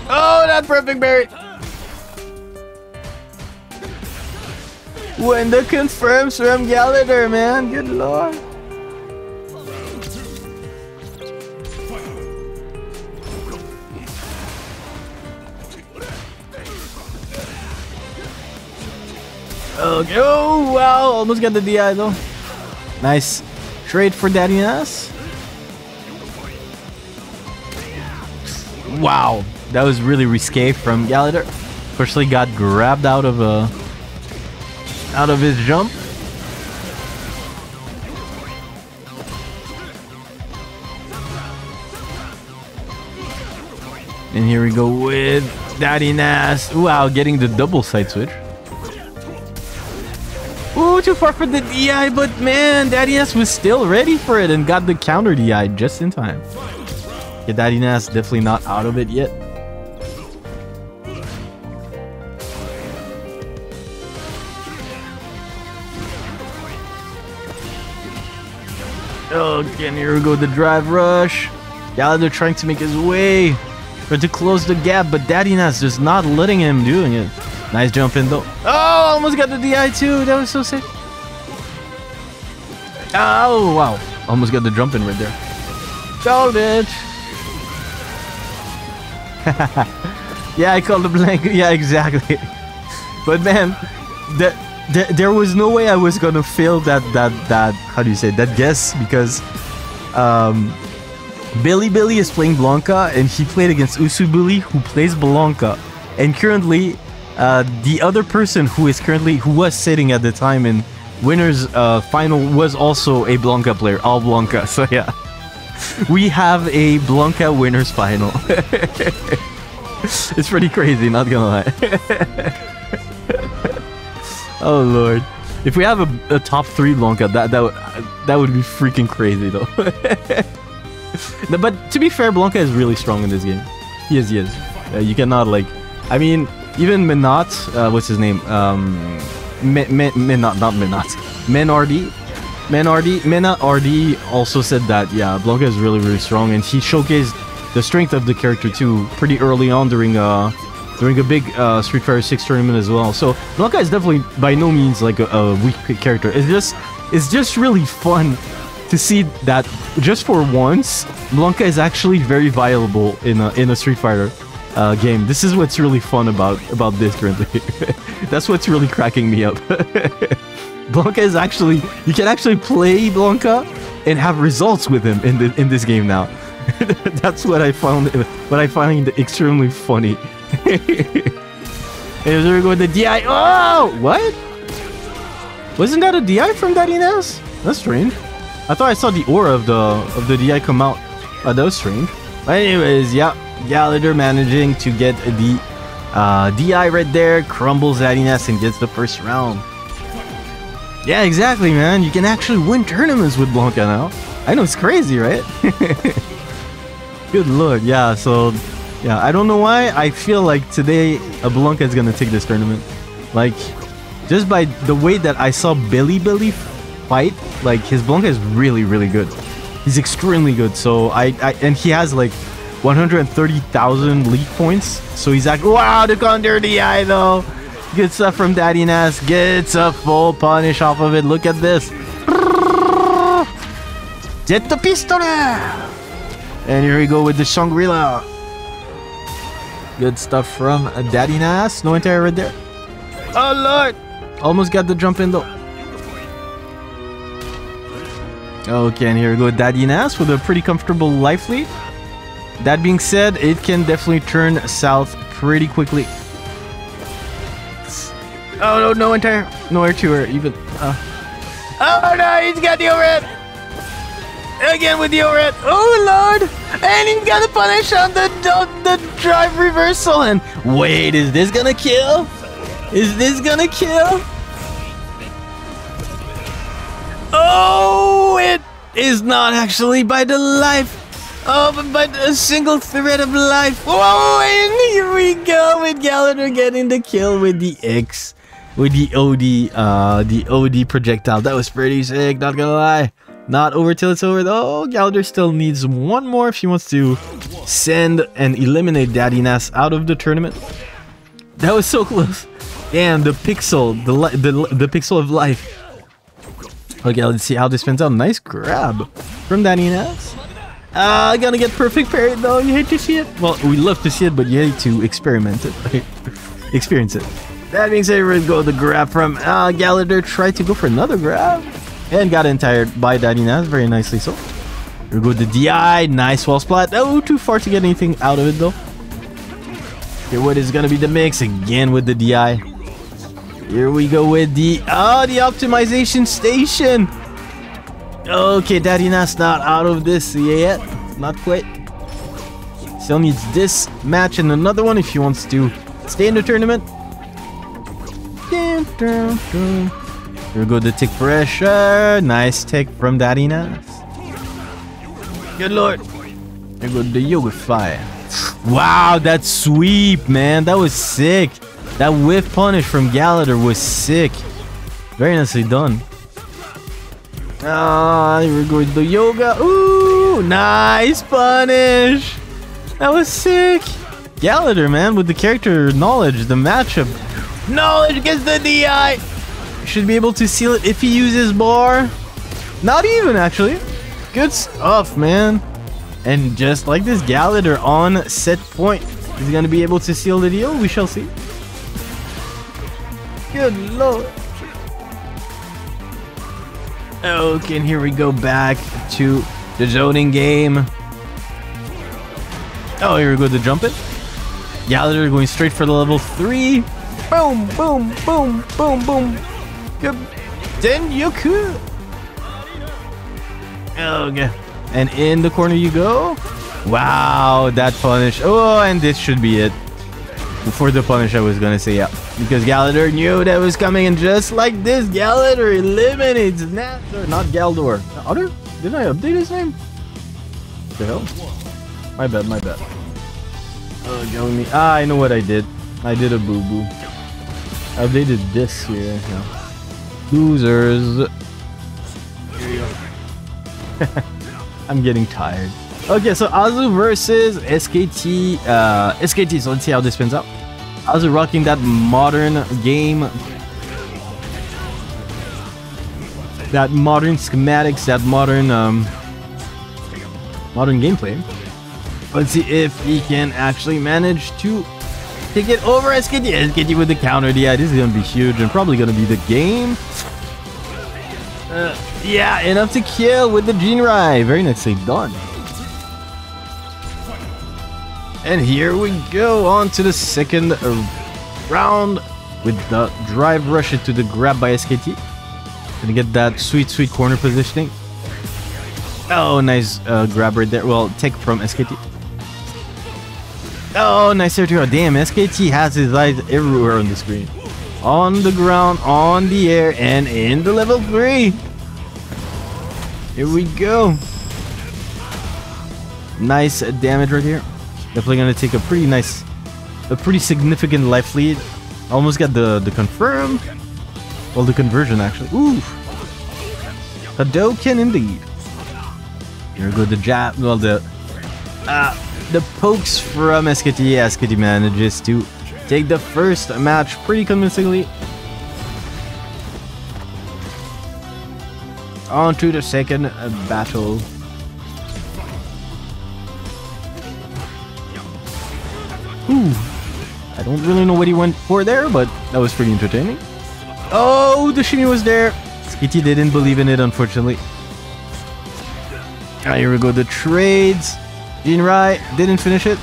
Oh, that perfect Barry. When the confirms from Ggallidar, man. Good lord. Okay. Oh wow, almost got the D I though. Nice trade for Daddy Nas. Wow, that was really risque from Ggallidar. Firstly got grabbed out of a out of his jump. And here we go with Daddy Nas. Wow, getting the double side switch. Ooh, too far for the D I, but man, Daddy Nas was still ready for it and got the counter D I just in time. Yeah, Daddy Nas definitely not out of it yet. Oh, again, here we go, the drive rush. Ggallidar trying to make his way or to close the gap, but Daddy Nas just not letting him doing it. Nice jump in though. Oh, almost got the D I too. That was so sick. Oh, wow. Almost got the jump in right there. Called it. Yeah, I called the blank. Yeah, exactly. But man, that the, there was no way I was going to fail that, that, that, how do you say, that guess, because um, Bilibili is playing Blanka and he played against Usuiburi who plays Blanka. And currently, Uh, the other person who is currently who was sitting at the time in winners uh, final was also a Blanka player, Alblanka. So yeah, we have a Blanka winners final. It's pretty crazy, not gonna lie. Oh lord, if we have a, a top three Blanka, that that would that would be freaking crazy though. But to be fair, Blanka is really strong in this game. He is, he is. Uh, you cannot like, I mean. Even Menat, uh, what's his name? Um, Me Me Menat, not Menat. Menardi. Menardi. Menardi also said that, yeah, Blanka is really, really strong, and he showcased the strength of the character too pretty early on during uh during a big uh, Street Fighter six tournament as well. So Blanka is definitely by no means like a, a weak character. It's just it's just really fun to see that just for once, Blanka is actually very viable in a, in a Street Fighter. Uh, game. This is what's really fun about about this currently. That's what's really cracking me up. Blanka is actually, you can actually play Blanka and have results with him in the, in this game now. That's what I found. What I find extremely funny. And there we go with the D I. Oh, what? Wasn't that a D I from Daddy Nas? That's strange. I thought I saw the aura of the of the D I come out. Uh, that was strange. But anyways, yeah. Ggallidar managing to get the uh, D I right there, crumbles Daddy Nas and gets the first round. Yeah, exactly, man. You can actually win tournaments with Blanka now. I know, it's crazy, right? Good lord, yeah. So, yeah, I don't know why. I feel like today a Blanka is gonna take this tournament. Like, just by the way that I saw Bilibili fight, like his Blanka is really, really good. He's extremely good. So I, I and he has like one hundred thirty thousand league points, so he's like, wow, the counter D I though. Good stuff from Daddy Nas, gets a full punish off of it. Look at this. Get the pistol. And here we go with the Shangri-La. Good stuff from Daddy Nas. No entire right there. Oh lord, almost got the jump in though. Okay, and here we go, Daddy Nas with a pretty comfortable life lead. That being said, it can definitely turn south pretty quickly. Oh no, no entire, nowhere to her even. Uh. Oh no, he's got the overhead! Again with the overhead. Oh lord! And he got the punish on the, on the drive reversal. And wait, is this gonna kill? Is this gonna kill? Oh, it is not actually by the life. Oh, but, but a single thread of life. Whoa, and here we go with Ggallidar getting the kill with the X. With the O D, uh, the O D projectile. That was pretty sick, not gonna lie. Not over till it's over though. Ggallidar still needs one more if she wants to send and eliminate Daddy Nas out of the tournament. That was so close. Damn, the pixel, the, the, the pixel of life. Okay, let's see how this pans out. Nice grab from Daddy Nas. Uh, gonna get perfect parry though. You hate to see it. Well, we love to see it, but you hate to experiment it. Experience it. That means I would go the grab from uh, Ggallidar. Tried to go for another grab and got entired by Daddy Nas. Very nicely so. Here we go the D I. Nice wall splat. Oh, too far to get anything out of it though. Okay, what is gonna be the mix again with the D I? Here we go with the ah, oh, the optimization station. Okay, Daddy Nas not out of this yet. Not quite. Still needs this match and another one if he wants to stay in the tournament. Here we go, the tick pressure. Nice tick from Daddy Nas. Good lord. Here we go, the yoga fire. Wow, that sweep, man. That was sick. That whiff punish from Ggallidar was sick. Very nicely done. Ah, here we go with the yoga. Ooh, nice punish. That was sick. Ggallidar, man, with the character knowledge, the matchup knowledge against the D I. Should be able to seal it if he uses bar. Not even, actually. Good stuff, man. And just like this, Ggallidar on set point. Is he going to be able to seal the deal? We shall see. Good lord. Okay, and here we go back to the zoning game. Oh, here we go, the jump it. Ggallidar going straight for the level three. Boom, boom, boom, boom, boom. Good. Then you could. Okay. And in the corner you go. Wow, that punish. Oh, and this should be it. Before the punish, I was going to say, yeah. Because Ggallidar knew that was coming, and just like this, Ggallidar eliminates Nas. Not Ggallidar. Other? Didn't I update his name? What the hell? My bad, my bad. Oh, go me. Ah, I know what I did. I did a boo-boo. I updated this here. Yeah. Losers. Here we go. I'm getting tired. Okay, so Azu versus S K T. Uh, S K T, so let's see how this pans out. Azu rocking that modern game. That modern schematics, that modern um, modern gameplay. Let's see if he can actually manage to take it over S K T. S K T with the counter. Yeah, this is going to be huge and probably going to be the game. Uh, yeah, enough to kill with the Jinrai. Very nicely done. And here we go on to the second round with the drive rush into the grab by S K T. Gonna get that sweet, sweet corner positioning. Oh, nice uh, grab right there. Well, take from S K T. Oh, nice air to. Damn, S K T has his eyes everywhere on the screen. On the ground, on the air, and in the level three. Here we go. Nice damage right here. Definitely gonna take a pretty nice, a pretty significant life lead. Almost got the the confirm. Well, the conversion actually. Ooh, Hadouken indeed. Here we go the jab. Well, the uh, the pokes from S K T. Yeah, S K T manages to take the first match pretty convincingly. On to the second battle. Ooh, I don't really know what he went for there, but that was pretty entertaining. Oh, the shimmy was there. S K T didn't believe in it, unfortunately. Alright, here we go. The trades. Jinrai didn't finish it.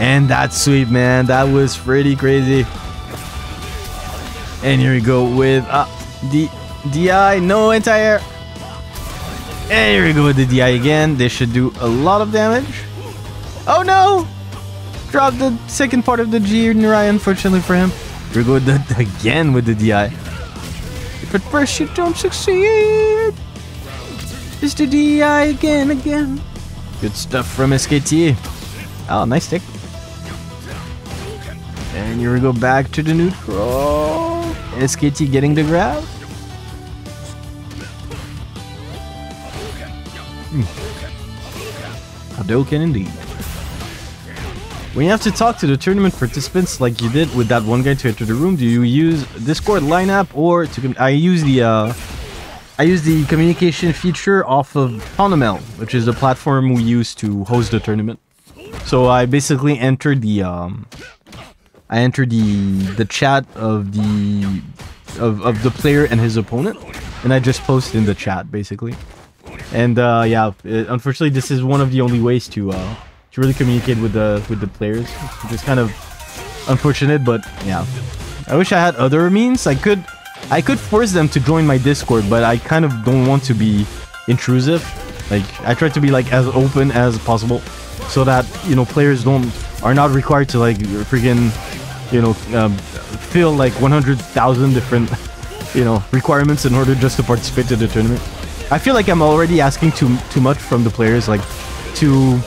And that sweep, man. That was pretty crazy. And here we go with uh, the D I. No anti-air. And here we go with the D I again. They should do a lot of damage. Oh no! Dropped the second part of the Jinrai, unfortunately for him. Here we go with the, again with the D I. If at first you don't succeed, it's the D I again, again. Good stuff from S K T. Oh, nice stick. And here we go back to the neutral. S K T getting the grab. Hadouken indeed. When you have to talk to the tournament participants like you did with that one guy to enter the room, do you use Discord lineup or to... I use the uh, I use the communication feature off of Tonamel, which is the platform we use to host the tournament. So I basically enter the um, I enter the the chat of the of of the player and his opponent, and I just post in the chat basically. And uh, yeah, it, unfortunately, this is one of the only ways to uh, to really communicate with the with the players, which is kind of unfortunate. But yeah, I wish I had other means. I could I could force them to join my Discord, but I kind of don't want to be intrusive. Like I try to be like as open as possible, so that you know players don't are not required to like freaking you know um, fill like one hundred thousand different you know requirements in order just to participate in the tournament. I feel like I'm already asking too too much from the players, like to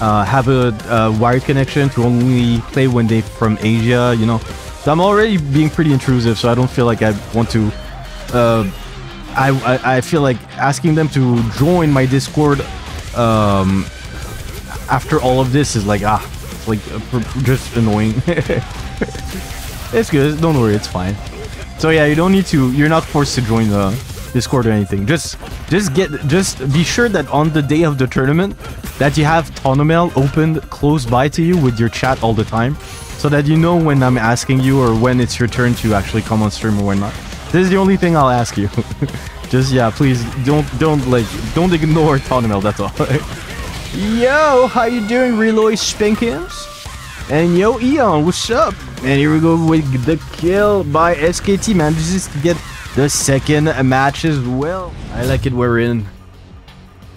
uh, have a, a wired connection, to only play when they're from Asia, you know. So I'm already being pretty intrusive, so I don't feel like I want to... Uh, I, I, I feel like asking them to join my Discord um, after all of this is like, ah, it's like uh, just annoying. It's good, don't worry, it's fine. So yeah, you don't need to, you're not forced to join the... Discord or anything. Just just get just be sure that on the day of the tournament that you have Tonamel opened close by to you with your chat all the time, so that you know when I'm asking you or when it's your turn to actually come on stream or whatnot. This is the only thing I'll ask you. Just yeah, please don't don't like don't ignore Tonamel, that's all. Yo, how you doing, Reloy Spinkins? And yo Eon, what's up? And here we go with the kill by S K T, man. This is to get the second match as well. I like it, we're in.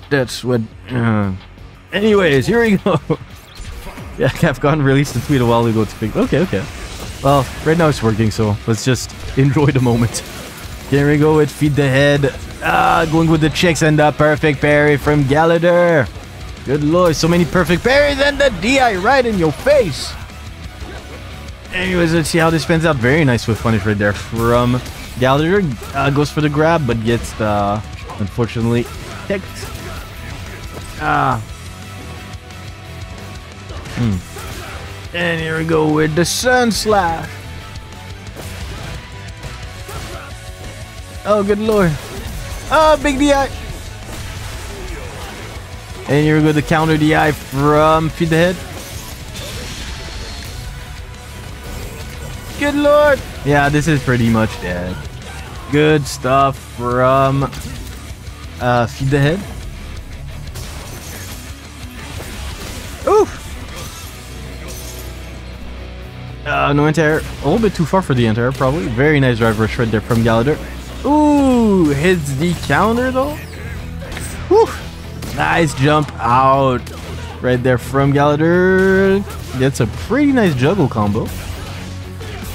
That's what... Uh. Anyways, here we go. Yeah, Capcom released a tweet a while ago to pick... Okay, okay. Well, right now it's working, so let's just enjoy the moment. Here we go with Feed the Head. Ah, going with the chicks and the perfect parry from Ggallidar. Good lord, so many perfect parries and the D I right in your face. Anyways, let's see how this pans out. Very nice with punish right there from... Ggallidar uh, goes for the grab, but gets the, unfortunately, kicked. Ah. Mm. And here we go with the Sun Slash. Oh, good lord. Oh, big D I. And here we go, the counter D I from Feed the Head. Good lord. Yeah, this is pretty much dead. Good stuff from uh, Feed the Head. Oof! Uh, no anti-air. A little bit too far for the anti-air, probably. Very nice drive rush right there from Ggallidar. Ooh! Hits the counter, though. Whew! Nice jump out right there from Ggallidar. That's a pretty nice juggle combo.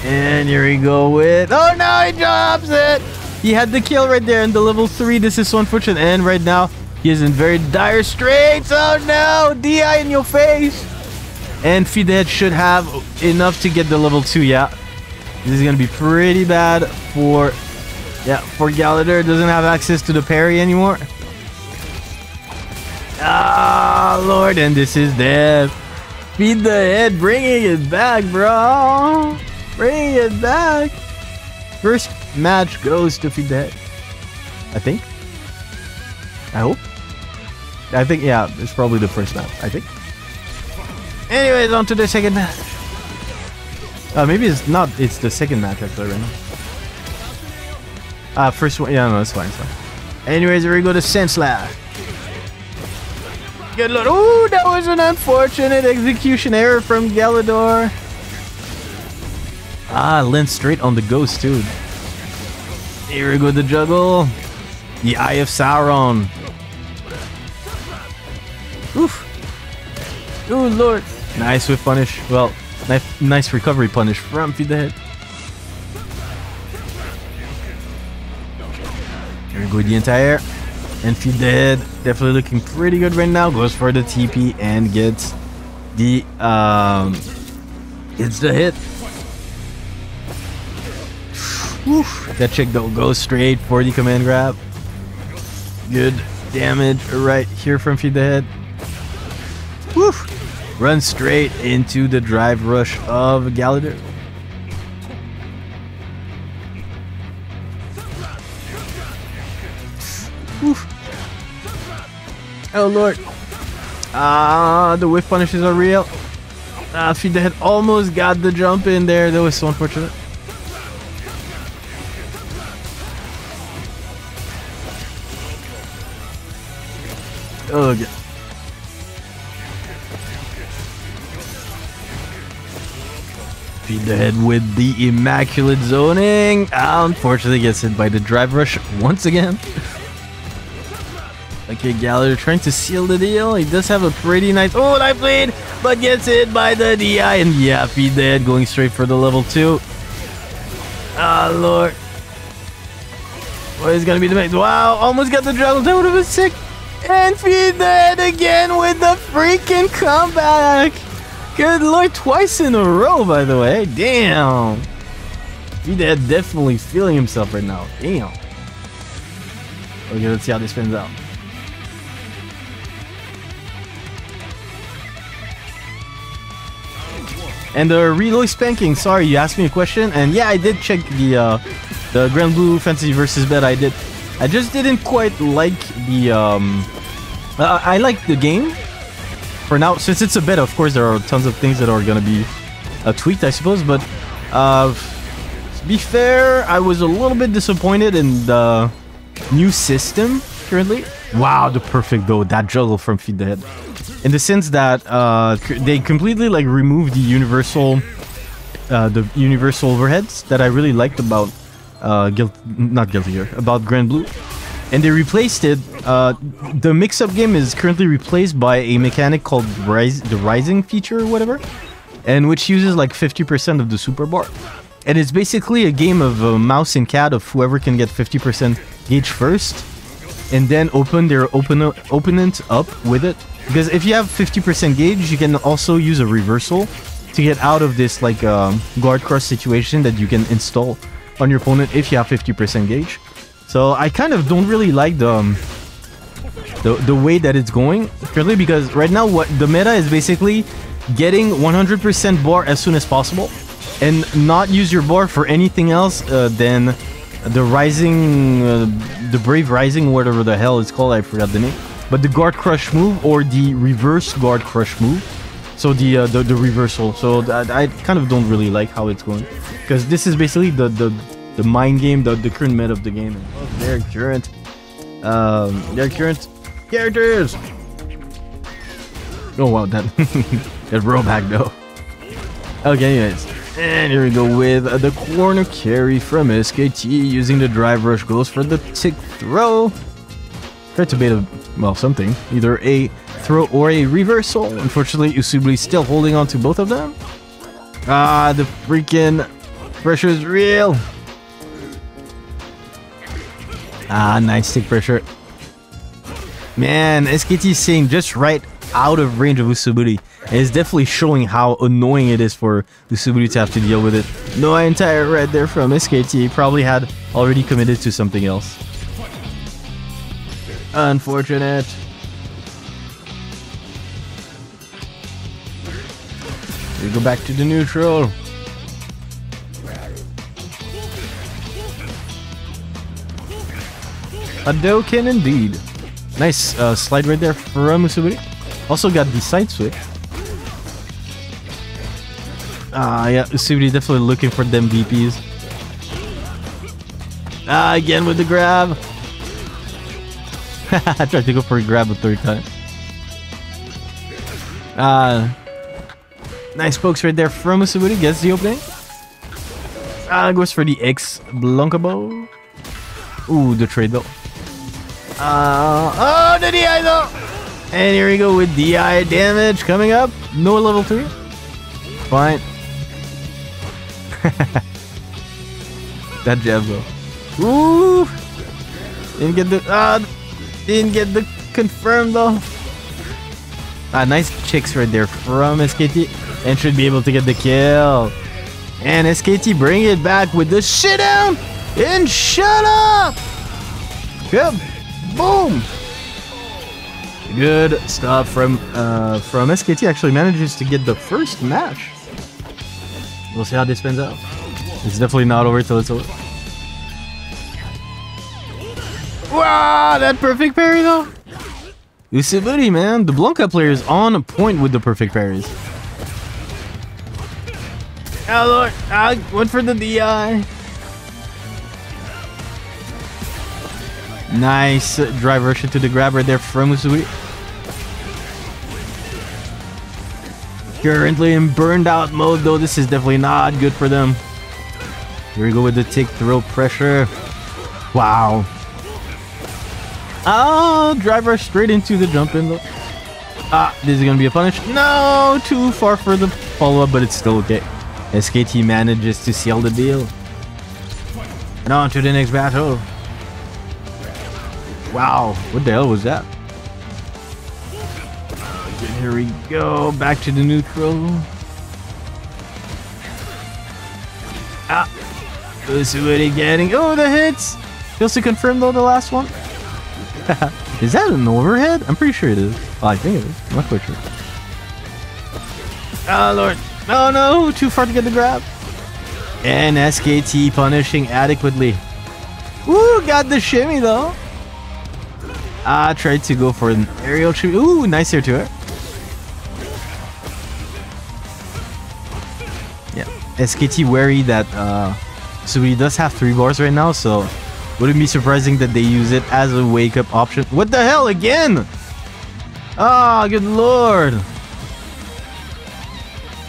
And here we go with... Oh, no, he drops it! He had the kill right there in the level three. This is so unfortunate. And right now, he is in very dire straits. Oh, no! D I in your face! And Feed the Head should have enough to get the level two, yeah. This is going to be pretty bad for... Yeah, for Ggallidar. Doesn't have access to the parry anymore. Ah, lord. And this is dead. Feed the Head bringing it back, bro. Bring it back! First match goes to Feed the Head. I think. I hope. I think, yeah, it's probably the first match, I think. Anyways, on to the second match. Uh, maybe it's not, it's the second match actually right now. Ah, uh, first one, yeah, no, it's fine, it's fine. Anyways, here we go to Senslash. good lord. Ooh, that was an unfortunate execution error from Ggallidar. Ah, Lynn straight on the ghost, too. Here we go, the juggle. The Eye of Sauron. Oof. Ooh, lord. Nice with punish. Well, nice, nice recovery punish from Feed the Head. Here we go, the entire. And Feed the Head, definitely looking pretty good right now. Goes for the T P and gets the, um, gets the hit. Oof, that chick don't go straight for the command grab. Good damage right here from Feed the Head. Woof, run straight into the drive rush of Ggallidar. Oof. Oh lord. Ah, the whiff punishes are real. Ah, Feed the Head almost got the jump in there. That was so unfortunate. Oh, yeah. Feed the Head with the immaculate zoning. Unfortunately gets hit by the drive rush once again. Okay, Ggallidar trying to seal the deal. He does have a pretty nice... Oh, I played! But gets hit by the D I. And yeah, Feed the Head going straight for the level two. Ah, oh, lord. What is going to be the next? Wow, almost got the juggle. That would have been sick. And Feed the Head again with the freaking comeback. Good lord, twice in a row, by the way. Damn. Feed the Head definitely feeling himself right now. Damn. Okay, let's see how this pans out. And the reload spanking. Sorry, you asked me a question. And yeah, I did check the uh, the Grandblue Fantasy versus bet I did. I just didn't quite like the, um, uh, I like the game for now. Since it's a beta, of course, there are tons of things that are going to be uh, tweaked, I suppose. But uh, to be fair, I was a little bit disappointed in the new system currently. Wow, the perfect, though, that juggle from Feed the Head. In the sense that uh, they completely, like, removed the universal, uh, the universal overheads that I really liked about Uh, guilt, not Guilty Gear, about Grandblue, and they replaced it. Uh, the mix-up game is currently replaced by a mechanic called rise, the Rising feature or whatever, and which uses like fifty percent of the super bar, and it's basically a game of uh, mouse and cat of whoever can get fifty percent gauge first, and then open their open opponent up with it. Because if you have fifty percent gauge, you can also use a reversal to get out of this like um, guard cross situation that you can install on your opponent if you have fifty percent gauge. So I kind of don't really like the, um, the the way that it's going currently, because right now what the meta is basically getting one hundred percent bar as soon as possible and not use your bar for anything else uh, than the rising uh, the brave rising, whatever the hell it's called, I forgot the name, but the guard crush move or the reverse guard crush move. So the, uh, the the reversal. So th I kind of don't really like how it's going, because this is basically the the the mind game, the the current meta of the game. Oh, their current, um, their current characters. Oh wow, that that rollback though. Okay, anyways, and here we go with uh, the corner carry from S K T using the drive rush. Goes for the tick throw. Try to bait a well something, either a throw or a reversal. Unfortunately, Usuiburi still holding on to both of them. Ah, the freaking pressure is real. Ah, nice stick pressure. Man, S K T is staying just right out of range of Usuiburi. It's definitely showing how annoying it is for Usuiburi to have to deal with it. No entire red there from S K T. Probably had already committed to something else. Unfortunate. We go back to the neutral. Hadouken indeed. Nice uh, slide right there from Usuiburi. Also got the side switch. Ah, yeah, Usuiburi definitely looking for them V Ps. Ah, again with the grab. I tried to go for a grab a third time. Uh, nice pokes right there from Usuiburi. Gets the opening. Uh, goes for the ex-Blanka bow. Ooh, the trade though. Uh, oh, the D I though. And here we go with D I damage coming up. No level three. Fine. That jab though. Ooh. Didn't get the... Uh, didn't get the confirm though. Ah, nice chicks right there from S K T. And should be able to get the kill. And S K T bring it back with the shit down. And shut up! Good. Boom! Good stuff from uh, from S K T. Actually manages to get the first match. We'll see how this pans out. It's definitely not over till it's over. Wow! That perfect parry though! Usuiburi, man. The Blanka player is on point with the perfect parries. Oh lord! I went for the D I. Nice drive rush into the grab right there from Usuiburi. Currently in burned out mode though. This is definitely not good for them. Here we go with the tick throw pressure. Wow. Oh, drive rush straight into the jump in though. Ah, this is going to be a punish. No, too far for the follow up, but it's still okay. S K T manages to seal the deal. And on to the next battle. Wow, what the hell was that? Here we go, back to the neutral. Ah, Usuiburi getting, oh the hits! Feels to confirm though the last one. Is that an overhead? I'm pretty sure it is. Well, I think it is, I'm not quite sure. Oh lord, oh no, too far to get the grab. And S K T punishing adequately. Ooh, got the shimmy though. I tried to go for an aerial shoot. Ooh, nice here to her. Yeah, S K T wary that uh, Usuiburi does have three bars right now, so wouldn't be surprising that they use it as a wake up option. What the hell again? Ah, oh, good lord!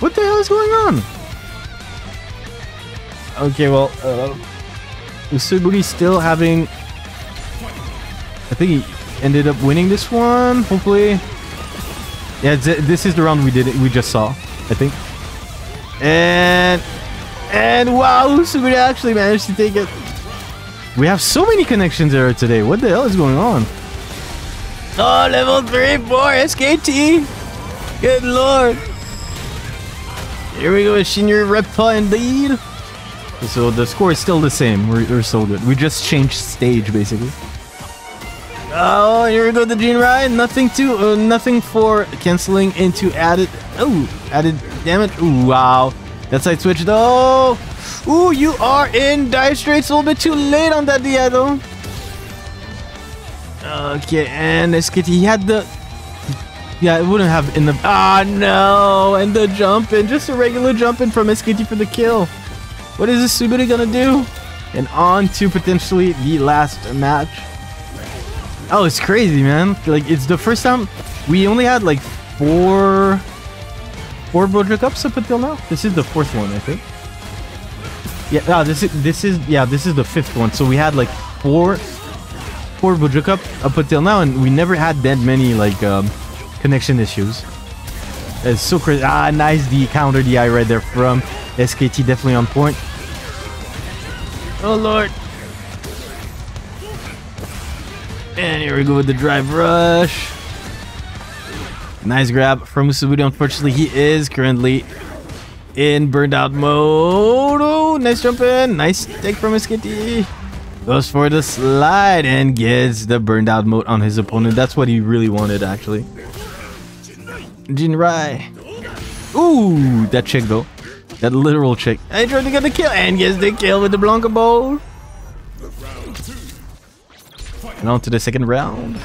What the hell is going on? Okay, well, uh, Usuiburi still having. I think he ended up winning this one, hopefully. Yeah, this is the round we did it, we just saw, I think. And and wow, Usuiburi actually managed to take it. We have so many connections error today. What the hell is going on? Oh, level three for S K T. Good lord. Here we go, Shinryu Repta indeed. So the score is still the same. We're, we're so good. We just changed stage basically. Oh, here we go, the Jinrai. Nothing to, uh, nothing for canceling into added. Oh, added damage. Ooh, wow, that side switch though. Ooh, you are in dive straits. A little bit too late on that D I though. Okay, and S K T, he had the. Yeah, it wouldn't have in the. Ah no, and the jump in, just a regular jump in from S K T for the kill. What is Usuiburi gonna do? And on to potentially the last match. Oh, it's crazy, man. Like, it's the first time we only had like four four Brojo Cups up until now. This is the fourth one, I think. Yeah, no, this is this is yeah, this is the fifth one. So we had like four four Brojo Cup up until now, and we never had that many like um, connection issues. It's so crazy. Ah, nice the counter D I right there from S K T, definitely on point. Oh lord. And here we go with the drive rush. Nice grab from Usuiburi. Unfortunately, he is currently in burned out mode. Oh, nice jump in. Nice take from S K T. Goes for the slide and gets the burned out mode on his opponent. That's what he really wanted, actually. Jinrai. Ooh, that check, though. That literal check. I tried to get the kill and gets the kill with the Blanka bowl. And on to the second round.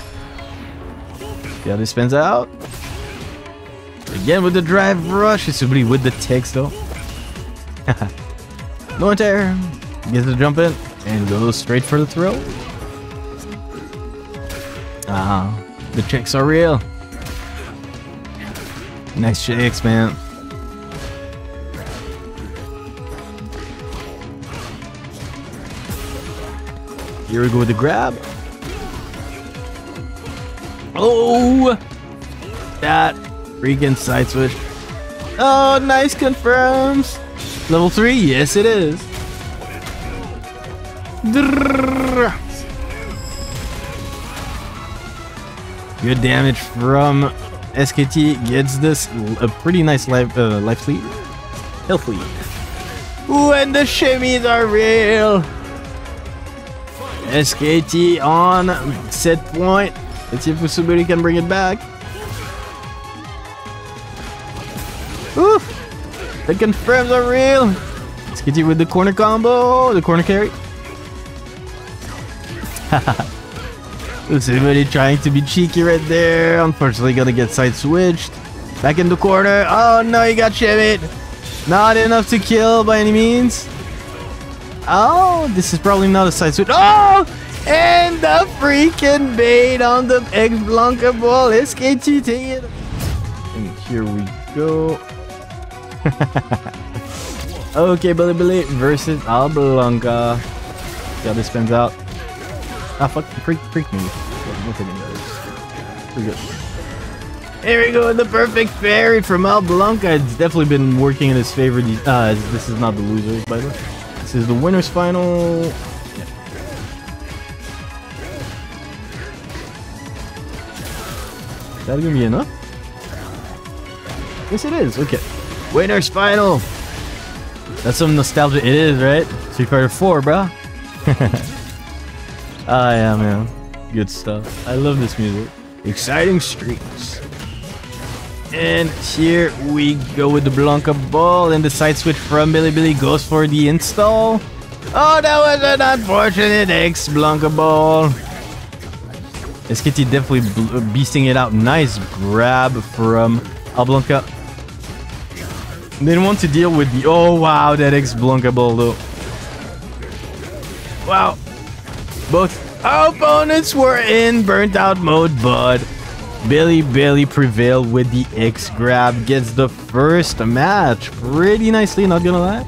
Yeah, this spins out. Again with the drive rush. Usuiburi with the ticks though. No entire. Gets the jump in and goes straight for the throw. Ah, uh-huh. The checks are real. Nice shakes, man. Here we go with the grab. Oh! That freaking side switch. Oh, nice confirms. Level three? Yes, it is. Good damage from S K T. Gets this a pretty nice life, uh, life lead. Health lead. Ooh, and the shimmies are real. S K T on set point. Let's see if Usuiburi can bring it back. Oof! The confirms are real. S K T with the corner combo, the corner carry. Usuiburi trying to be cheeky right there. Unfortunately, gonna get side switched. Back in the corner. Oh no, he got shimmied. Not enough to kill by any means. Oh, this is probably not a side switch. Oh! And the freaking bait on the ex-Blanka ball. S K T taking it. And here we go. Okay, Bilibili versus Alblanka. See how this spins out. Ah, fuck. Freak, freak me. Pretty good. Here we go. The perfect parry from Alblanka. It's definitely been working in his favor. Uh, this is not the losers, by the way. This is the winner's final. Yeah. Is that gonna be enough? Yes, it is. Okay. Winner's final. That's some nostalgia. It is, right? Street Fighter four, bruh. Ah, yeah, man. Good stuff. I love this music. Exciting streets. And here we go with the Blanka ball, and the side switch from Bilibili goes for the install. Oh, that was an unfortunate X Blanka ball. S K T definitely beasting it out. Nice grab from Alblanka. Didn't want to deal with the... Oh, wow, that X Blanka ball, though. Wow. Both opponents were in burnt-out mode, but... Bilibili prevailed with the X grab, gets the first match pretty nicely, not gonna lie.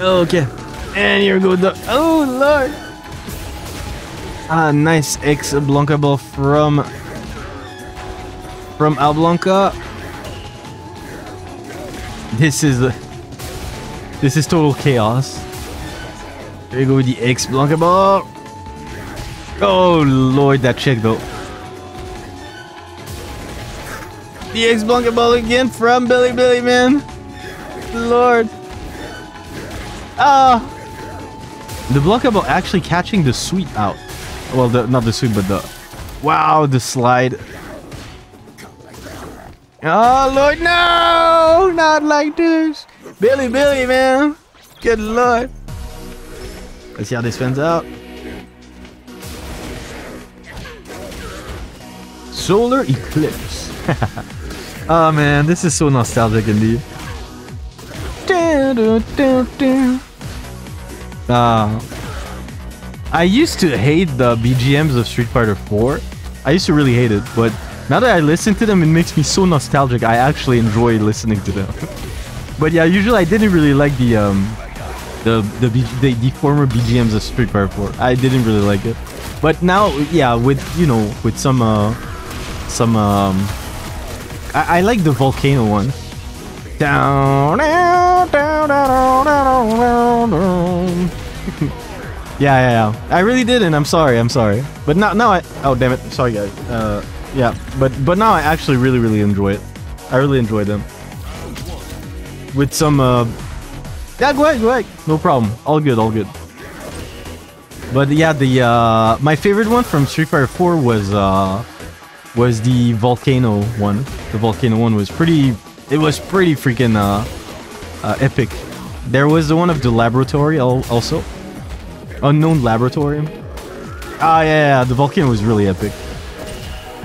Okay, and here goes the... Oh lord! Ah, nice X Blanka ball from... From Alblanka. This is... This is total chaos. There you go with the X Blanka ball. Oh lord, that check though. The X Blanka ball again from Bilibili, man. Lord. Ah. The Blanka ball actually catching the sweep out. Well, the, not the sweep, but the... Wow, the slide. Oh lord, no! Not like this. Bilibili, man. Good lord. Let's see how this spins out. Solar Eclipse. Oh man, this is so nostalgic indeed. Uh, I used to hate the B G Ms of Street Fighter four. I used to really hate it, but now that I listen to them, it makes me so nostalgic. I actually enjoy listening to them. But yeah, usually I didn't really like the... Um, The, the the the former B G Ms of Street Fighter four. I didn't really like it, but now yeah, with you know with some uh some um I, I like the volcano one. Down, down, down, down, down, down. yeah, yeah, yeah. I really didn't. I'm sorry. I'm sorry. But now now I oh damn it. Sorry guys. Uh yeah. But but now I actually really really enjoy it. I really enjoy them. With some uh. Yeah, go ahead, go ahead. No problem. All good, all good. But yeah, the uh, my favorite one from Street Fighter four was uh, was the volcano one. The volcano one was pretty. It was pretty freaking uh, uh, epic. There was the one of the laboratory also, unknown laboratory. Ah, yeah, yeah, the volcano was really epic.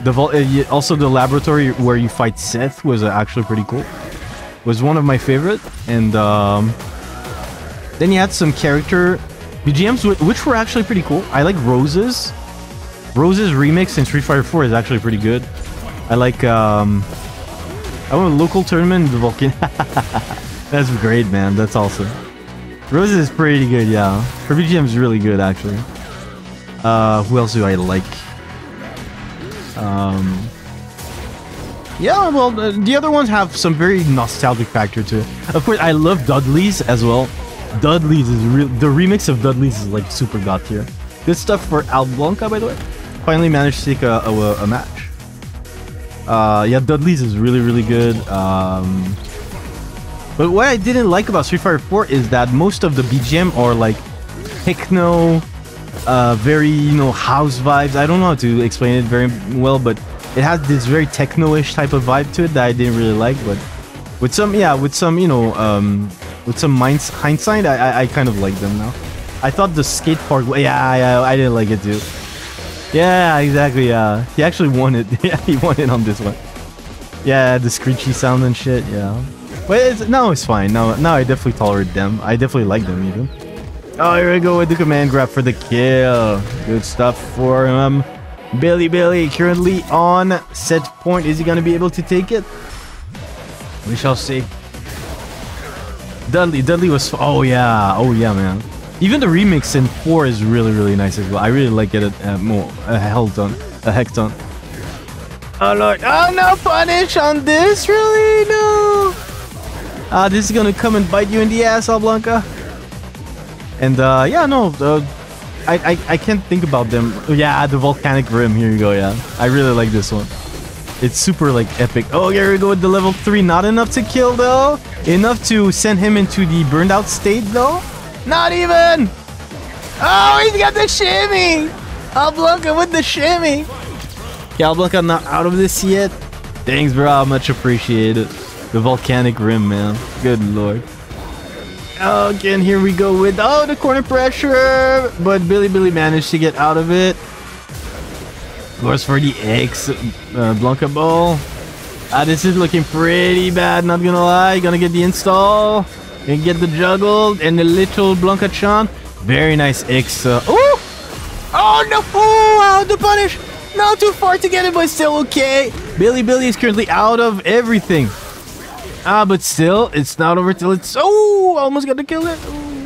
The vol also the laboratory where you fight Seth was actually pretty cool. Was one of my favorite, and. Um, Then you had some character B G Ms, which were actually pretty cool. I like Rose's. Rose's remix in Street Fighter four is actually pretty good. I like, um... I won a local tournament in the volcano. That's great, man. That's awesome. Rose is pretty good, yeah. Her B G M is really good, actually. Uh, who else do I like? Um... Yeah, well, the other ones have some very nostalgic factor to it. Of course, I love Dudley's as well. Dudley's is real. The remix of Dudley's is like super god tier. Good stuff for Alblanka, by the way. Finally managed to take a, a, a match. Uh, yeah, Dudley's is really, really good. Um, but what I didn't like about Street Fighter four is that most of the B G M are like techno, uh, very, you know, house vibes. I don't know how to explain it very well, but it has this very techno-ish type of vibe to it that I didn't really like, but with some, yeah, with some, you know, um, with some hindsight, I, I, I kind of like them now. I thought the skate park, yeah, yeah, I didn't like it too. Yeah, exactly, yeah. He actually won it, yeah, he won it on this one. Yeah, the screechy sound and shit, yeah. But it's, no, it's fine, no, no, I definitely tolerate them. I definitely like them even. Oh, here we go with the command grab for the kill. Good stuff for him. Bilibili currently on set point. Is he going to be able to take it? We shall see. Dudley, Dudley was... Oh, yeah. Oh, yeah, man. Even the remix in four is really, really nice as well. I really like it uh, more. A hell ton. A heck ton. Oh, Lord. Oh, no punish on this? Really? No. Uh, this is going to come and bite you in the ass, Alblanka. And, uh, yeah, no... Uh, I, I, I can't think about them. Yeah, the volcanic rim. Here you go, yeah. I really like this one. It's super, like, epic. Oh, here we go with the level three. Not enough to kill, though. Enough to send him into the burned out state, though. Not even! Oh, he's got the shimmy! Alblanka with the shimmy! Okay, Alblanka not out of this yet. Thanks, bro. Much appreciated. The volcanic rim, man. Good lord. Oh, again, here we go with, oh, the corner pressure, but Bilibili managed to get out of it. Goes for the X, uh, Blanka ball. Ah, this is looking pretty bad, not gonna lie. Gonna get the install, and get the juggled, and the little Blanka chan. Very nice X. Uh, oh! Oh, no! Oh, the punish! Not too far to get it, but still okay. Bilibili is currently out of everything. Ah, but still, it's not over till it's... Oh, almost got to kill it. Ooh.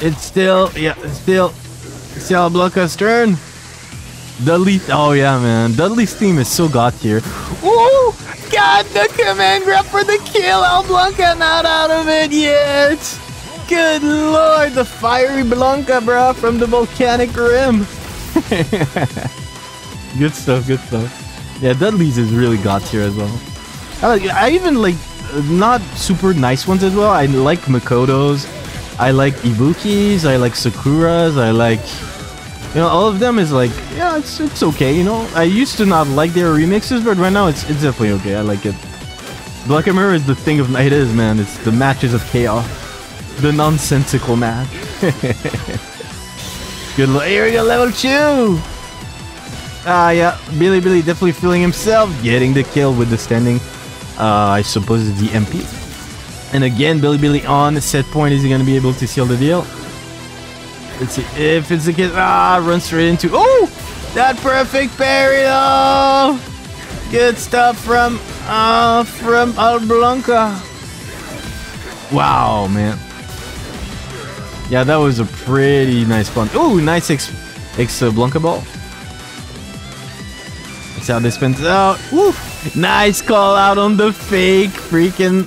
It's still... Yeah, it's still... Still Blanka's turn. Dudley... Oh, yeah, man. Dudley's theme is so god tier. Oh, got the command grab for the kill. Alblanka not out of it yet. Good lord. The fiery Blanka, bro, from the volcanic rim. Good stuff, good stuff. Yeah, Dudley's is really god tier as well. I, like, I even like... Not super nice ones as well. I like Makoto's, I like Ibuki's, I like Sakura's, I like, you know, all of them is like, yeah, it's it's okay, you know. I used to not like their remixes, but right now it's it's definitely okay. I like it. Black and Mirror is the thing of night is, man. It's the matches of chaos, the nonsensical match. Good luck. Here we go, level two. Ah, yeah, Bilibili definitely feeling himself, getting the kill with the standing. Uh, I suppose it's the M P. And again, Bilibili on set point. Is he going to be able to seal the deal? Let's see if it's the case. Ah, run straight into... Oh! That perfect parry! Oh! Good stuff from... Uh, from Alblanka. Wow, man. Yeah, that was a pretty nice punch. Oh, nice ex, ex uh, Blanka ball. That's how this pans out. Woo! Nice call out on the fake freaking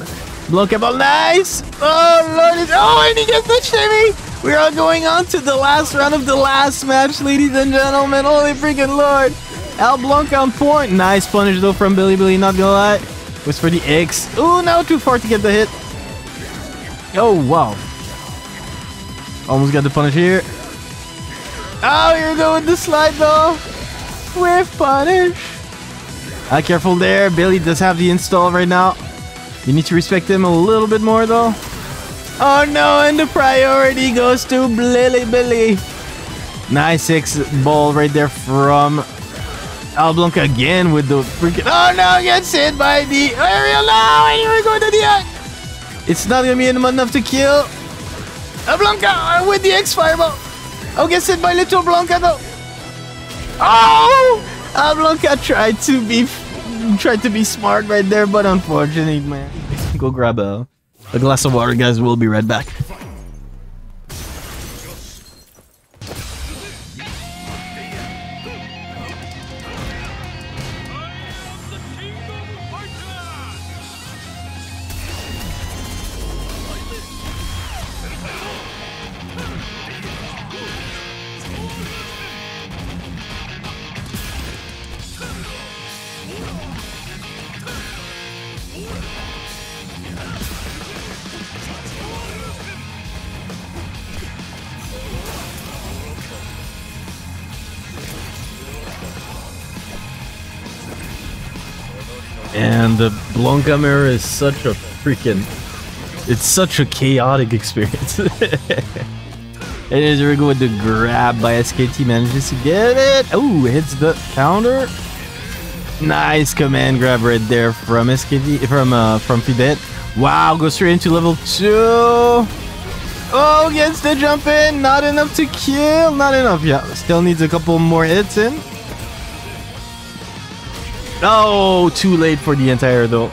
Blanka ball. Nice! Oh, Lord. Oh, and he gets the shimmy! We are going on to the last round of the last match, ladies and gentlemen. Holy freaking Lord. Alblanka on point. Nice punish, though, from Bilibili. Not gonna lie. Was for the X. Ooh, now too far to get the hit. Oh, wow. Almost got the punish here. Oh, here we go with the slide, though. With punish. Ah, careful there. Billy does have the install right now. You need to respect him a little bit more, though. Oh, no. And the priority goes to Bilibili. Nice six ball right there from Alblanka again with the freaking... Oh, no. Gets hit by the aerial. No. And here we go to the... It's not going to be enough to kill. Uh, Blanka with the X-Fireball. I'll get hit by little Blanka though. Oh! Uh, Blanka tried to be tried to be smart right there, but unfortunately, man. Go grab a, a glass of water, guys. We'll be right back. And the Blanka mirror is such a freaking... It's such a chaotic experience. It is really good with the grab by S K T, manages to get it. Oh, hits the counter. Nice command grab right there from S K T, from uh, from Feed the Head. Wow, goes straight into level two. Oh, gets the jump in. Not enough to kill. Not enough, yeah. Still needs a couple more hits in. Oh, too late for the entire though.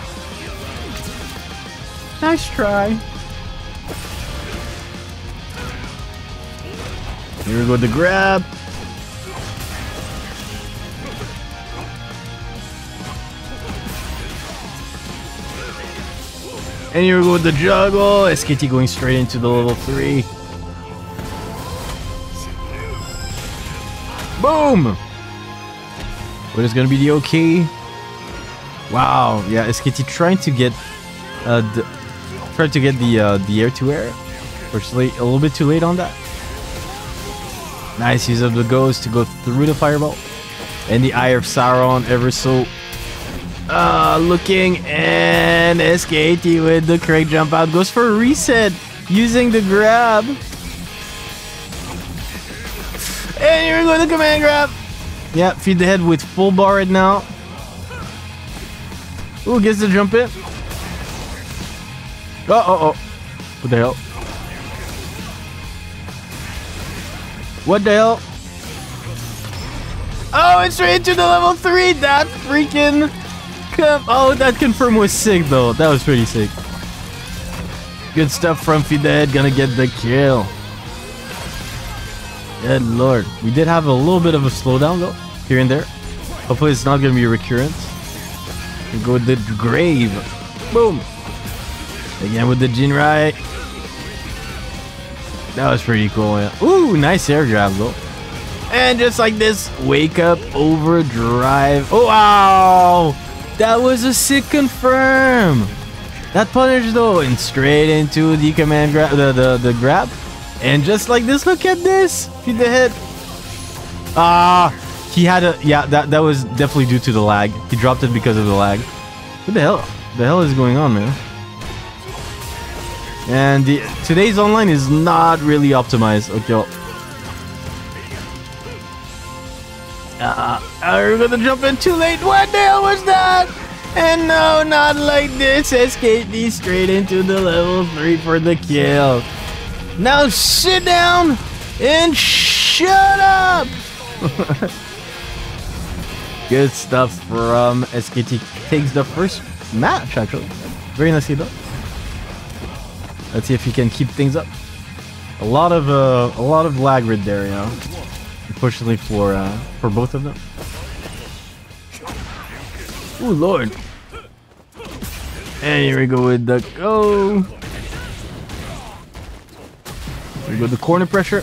Nice try. Here we go to grab. And here we go with the juggle. S K T going straight into the level three. Boom! What is going to be the okay? Wow, yeah, S K T trying to get, uh, the, trying to get the uh, the air to air. Unfortunately, a little bit too late on that. Nice use of the ghost to go through the fireball, and the Eye of Sauron ever so, uh, looking, and S K T with the correct jump out goes for a reset using the grab, and here we go the command grab. Yeah, Feed the Head with full bar right now. Ooh, gets the jump in. Oh, oh, oh. What the hell? What the hell? Oh, it's straight to the level three. That freaking... Oh, that confirm was sick, though. That was pretty sick. Good stuff from Feed the Head. Gonna get the kill. Good lord. We did have a little bit of a slowdown, though. Here and there. Hopefully it's not going to be a recurrence. We go with the grave. Boom. Again with the Jinrai. That was pretty cool, yeah. Ooh, nice air grab, though. And just like this, wake up, overdrive. Oh, wow. That was a sick confirm. That punish, though. And straight into the command grab, the, the, the grab. And just like this, look at this. Feed the Head. Ah, uh, he had a yeah. That that was definitely due to the lag. He dropped it because of the lag. What the hell? The hell is going on, man? And the, today's online is not really optimized. Okay. Well. Uh, we're gonna jump in too late. What the hell was that? And no, not like this. S K T straight into the level three for the kill. Now sit down and shut up! Good stuff from S K T. Takes the first match, actually. Very nicely done. Let's see if he can keep things up. A lot of uh, a lot of lag right there, you know. Unfortunately for uh, for both of them. Oh lord! And here we go with the go. We go the corner pressure.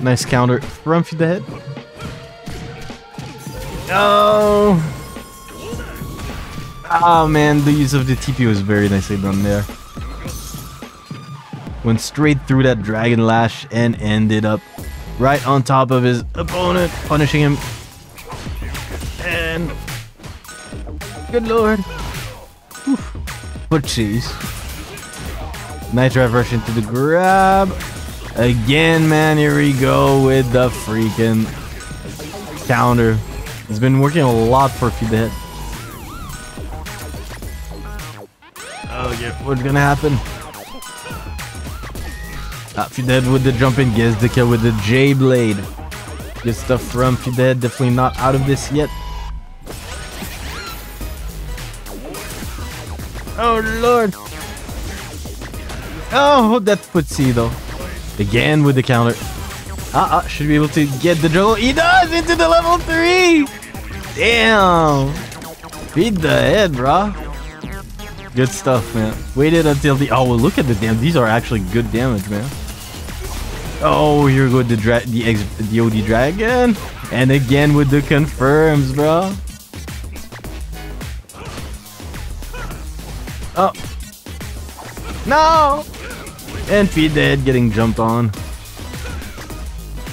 Nice counter from Feed the Head. Oh! Oh man, the use of the T P was very nicely done there. Went straight through that Dragon Lash and ended up right on top of his opponent, punishing him. And... Good lord. Oof. But jeez. Nice reverse into the grab. Again, man, here we go with the freaking counter. It's been working a lot for Feed the Head. Oh, yeah, what's gonna happen? Uh, Feed the Head with the jump in, gets the kill with the J-Blade. Good stuff from Feed the Head, definitely not out of this yet. Oh lord! Oh, that footsie though. Again with the counter. Uh, uh, should be able to get the juggle. He does! Into the level three! Damn! Feed the Head, brah. Good stuff, man. Waited until the... Oh, well, look at the damage. These are actually good damage, man. Oh, here go the, dra the, ex the O D Dragon. And again with the confirms, bro. Oh. No! And Feed the Head getting jumped on.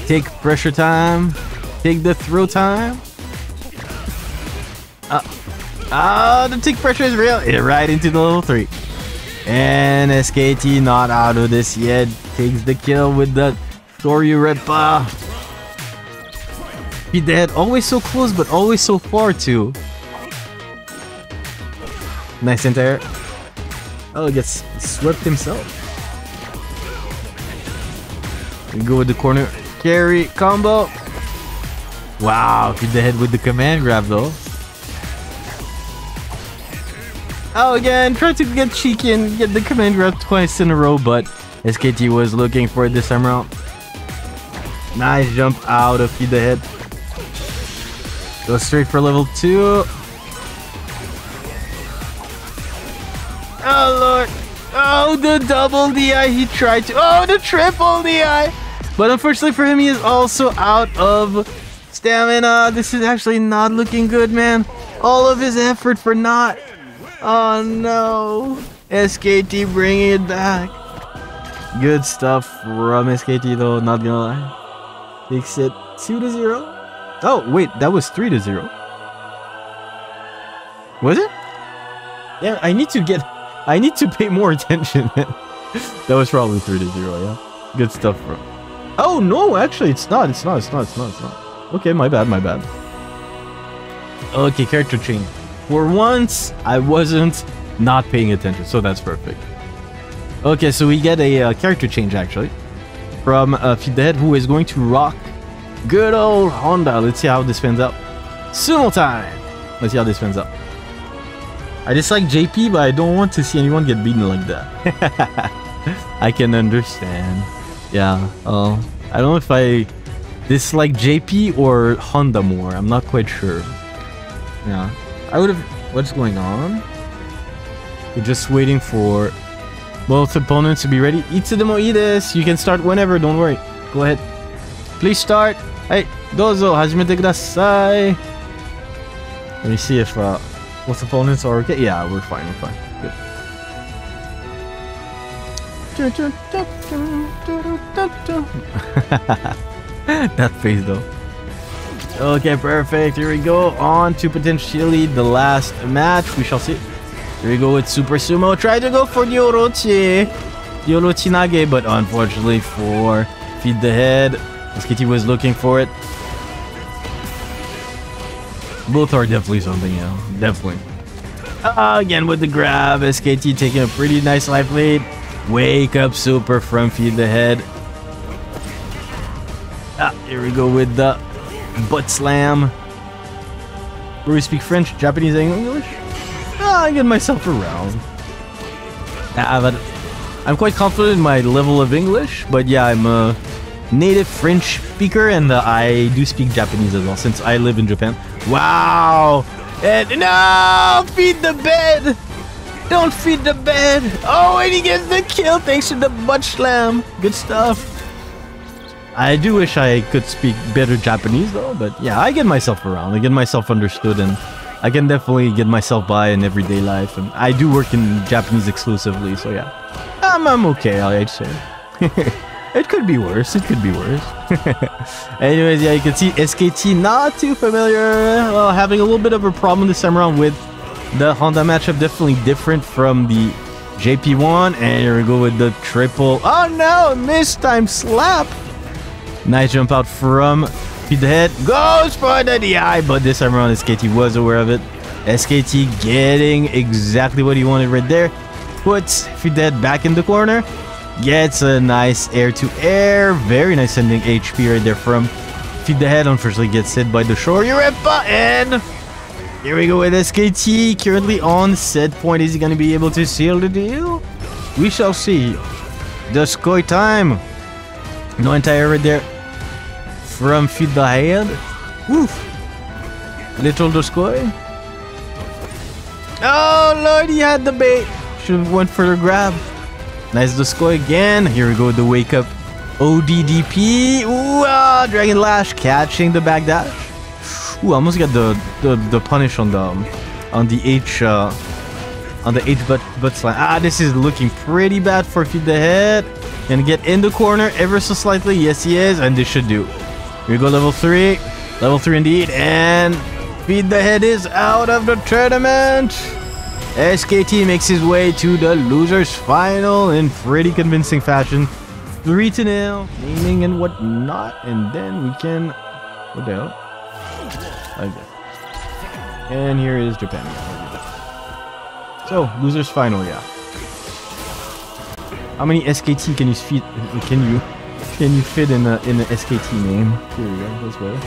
Take pressure time. Take the throw time. Ah, uh, uh, the tick pressure is real. It right into the level three. And S K T not out of this yet. Takes the kill with the Toryu Redpa. Feed the Head always so close, but always so far too. Nice entire. Oh, gets swept himself. We go with the corner carry combo. Wow, Feed the Head with the command grab though. Oh, again, tried to get cheeky and get the command grab twice in a row, but S K T was looking for it this time around. Nice jump out of Feed the Head. Go straight for level two. Oh lord! Oh, the double D I he tried to. Oh, the triple D I! But unfortunately for him, he is also out of stamina. This is actually not looking good, man. All of his effort for not. Oh no! S K T bringing it back. Good stuff from S K T though, not gonna lie. Takes it two to zero. Oh wait, that was three to zero. Was it? Yeah, I need to get... I need to pay more attention. That was probably three to zero, yeah. Good stuff, bro. Oh, no, actually, it's not. It's not. It's not. It's not. It's not. Okay, my bad. My bad. Okay, character change. For once, I wasn't not paying attention, so that's perfect. Okay, so we get a uh, character change, actually, from uh, Feed the Head, who is going to rock good old Honda. Let's see how this pans out. Sumo time! Let's see how this pans out. I dislike J P, but I don't want to see anyone get beaten like that. I can understand. Yeah. Uh, I don't know if I dislike J P or Honda more. I'm not quite sure. Yeah. I would have... What's going on? We're just waiting for both opponents to be ready. Itsudemo ides. You can start whenever. Don't worry. Go ahead. Please start. Hey, dozo. Hajimete kudasai. Let me see if... Uh, Both opponents are okay. Yeah, we're fine. We're fine. Good. That face though. Okay, perfect. Here we go. On to potentially the last match. We shall see. Here we go with Super Sumo. Try to go for the Orochi. The Orochi Nage, but unfortunately for Feed the Head, S K T was looking for it. Both are definitely something, yeah. Definitely. Uh, again with the grab. S K T taking a pretty nice life lead. Wake up super from Feed the Head. Ah, here we go with the butt slam. Where we speak French, Japanese, and English. Ah, I get myself around. I've had, I'm quite confident in my level of English, but yeah, I'm a native French speaker, and uh, I do speak Japanese as well, since I live in Japan. Wow! And no! Feed the bed! Don't feed the bed! Oh, and he gets the kill thanks to the butt slam. Good stuff. I do wish I could speak better Japanese though, but yeah, I get myself around. I get myself understood, and I can definitely get myself by in everyday life. And I do work in Japanese exclusively, so yeah. I'm, I'm okay, I'd say. It could be worse, it could be worse. Anyways, yeah, you can see S K T not too familiar. Well, having a little bit of a problem this time around with the Honda matchup. Definitely different from the J P one. And here we go with the triple. Oh no, missed time slap. Nice jump out from Feed the Head. Goes for the D I, but this time around S K T was aware of it. S K T getting exactly what he wanted right there. Puts Feed the Head back in the corner. Gets a nice air-to-air. Very nice sending H P right there from Feed the Head. Unfortunately gets hit by the Shoryurepa. And here we go with S K T currently on set point. Is he going to be able to seal the deal? We shall see. Just koi time. No entire right there from Feed the Head. Woof. Little Duskoy. Oh lord, he had the bait. Should have went for the grab. Nice Duskoy again. Here we go with the wake up O D D P. Ooh, ah, Dragon Lash catching the back dash. Ooh, almost got the the, the punish on the on the H uh, on the H butt butt slam. Ah, this is looking pretty bad for Feed the Head. Gonna get in the corner ever so slightly. Yes, he is, and this should do. Here we go, level three. Level three indeed, and Feed the Head is out of the tournament. S K T makes his way to the losers final in pretty convincing fashion. Three to nil, aiming and whatnot, and then we can. What the hell? Okay. And here is Japan. So losers final, yeah. How many S K T can you feed? Can you can you fit in a in an S K T name? Here we go. This way.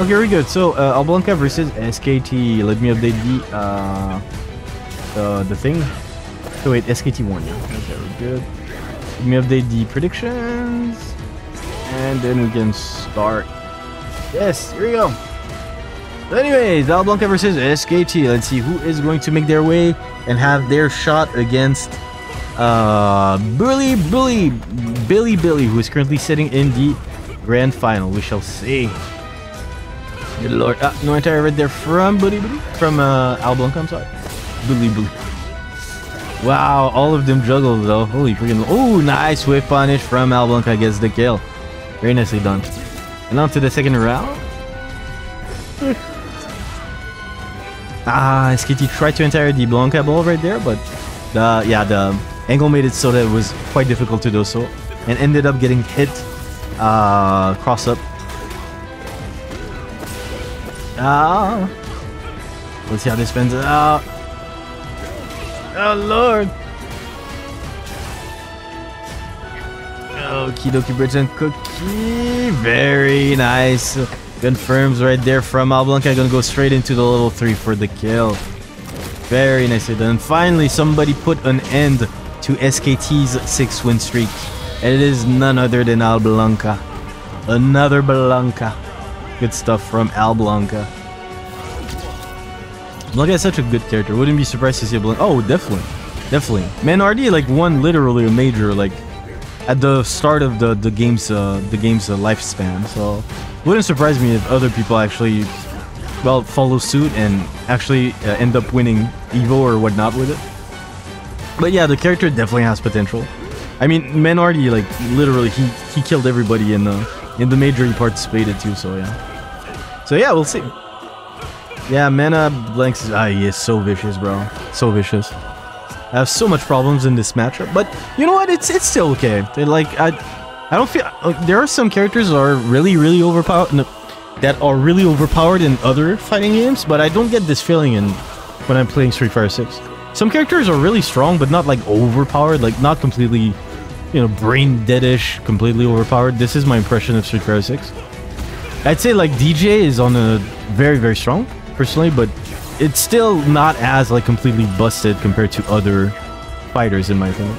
Okay, very good. So uh, Alblanka versus S K T. Let me update the uh, uh, the thing. So wait, S K T won. Yeah. Okay, very good. Let me update the predictions, and then we can start. Yes, here we go. So anyways, Alblanka versus S K T. Let's see who is going to make their way and have their shot against uh, Billy Billy Billy Billy, who is currently sitting in the grand final. We shall see. Good lord. Ah, no entire right there from Bilibili. From uh, Alblanka, I'm sorry. Bilibili. Wow, all of them juggled though. Holy freaking. Oh, nice whiff punish from Alblanka. Gets the kill. Very nicely done. And on to the second round. Ah, S K T tried to entire the Blanka ball right there, but the, yeah, the angle made it so that it was quite difficult to do so. And ended up getting hit uh, cross up. Ah, let's see how this pans out. Oh lord. Okie dokie, Bridge and Cookie. Very nice. Confirms right there from Alblanka. Gonna go straight into the level three for the kill. Very nicely done. Finally, somebody put an end to S K T's six win streak. And it is none other than Alblanka. Another Blanka. Good stuff from Alblanka. Blanka is such a good character. Wouldn't be surprised to see a Blanka. Oh, definitely. Definitely. Menardi like won literally a major like at the start of the, the game's uh, the game's uh, lifespan. So wouldn't surprise me if other people actually well follow suit and actually uh, end up winning EVO or whatnot with it. But yeah, the character definitely has potential. I mean, Menardi like literally he he killed everybody in the in the major he participated too. So yeah. So yeah, we'll see. Yeah, Mana Blanks is... Ah, he is so vicious, bro. So vicious. I have so much problems in this matchup, but you know what? It's it's still okay. They're like, I I don't feel... Like, there are some characters that are really, really overpowered... No, that are really overpowered in other fighting games, but I don't get this feeling in when I'm playing Street Fighter six. Some characters are really strong, but not like overpowered, like not completely, you know, brain-dead-ish, completely overpowered. This is my impression of Street Fighter six. I'd say like D J is on a very very strong personally, but it's still not as like completely busted compared to other fighters in my opinion.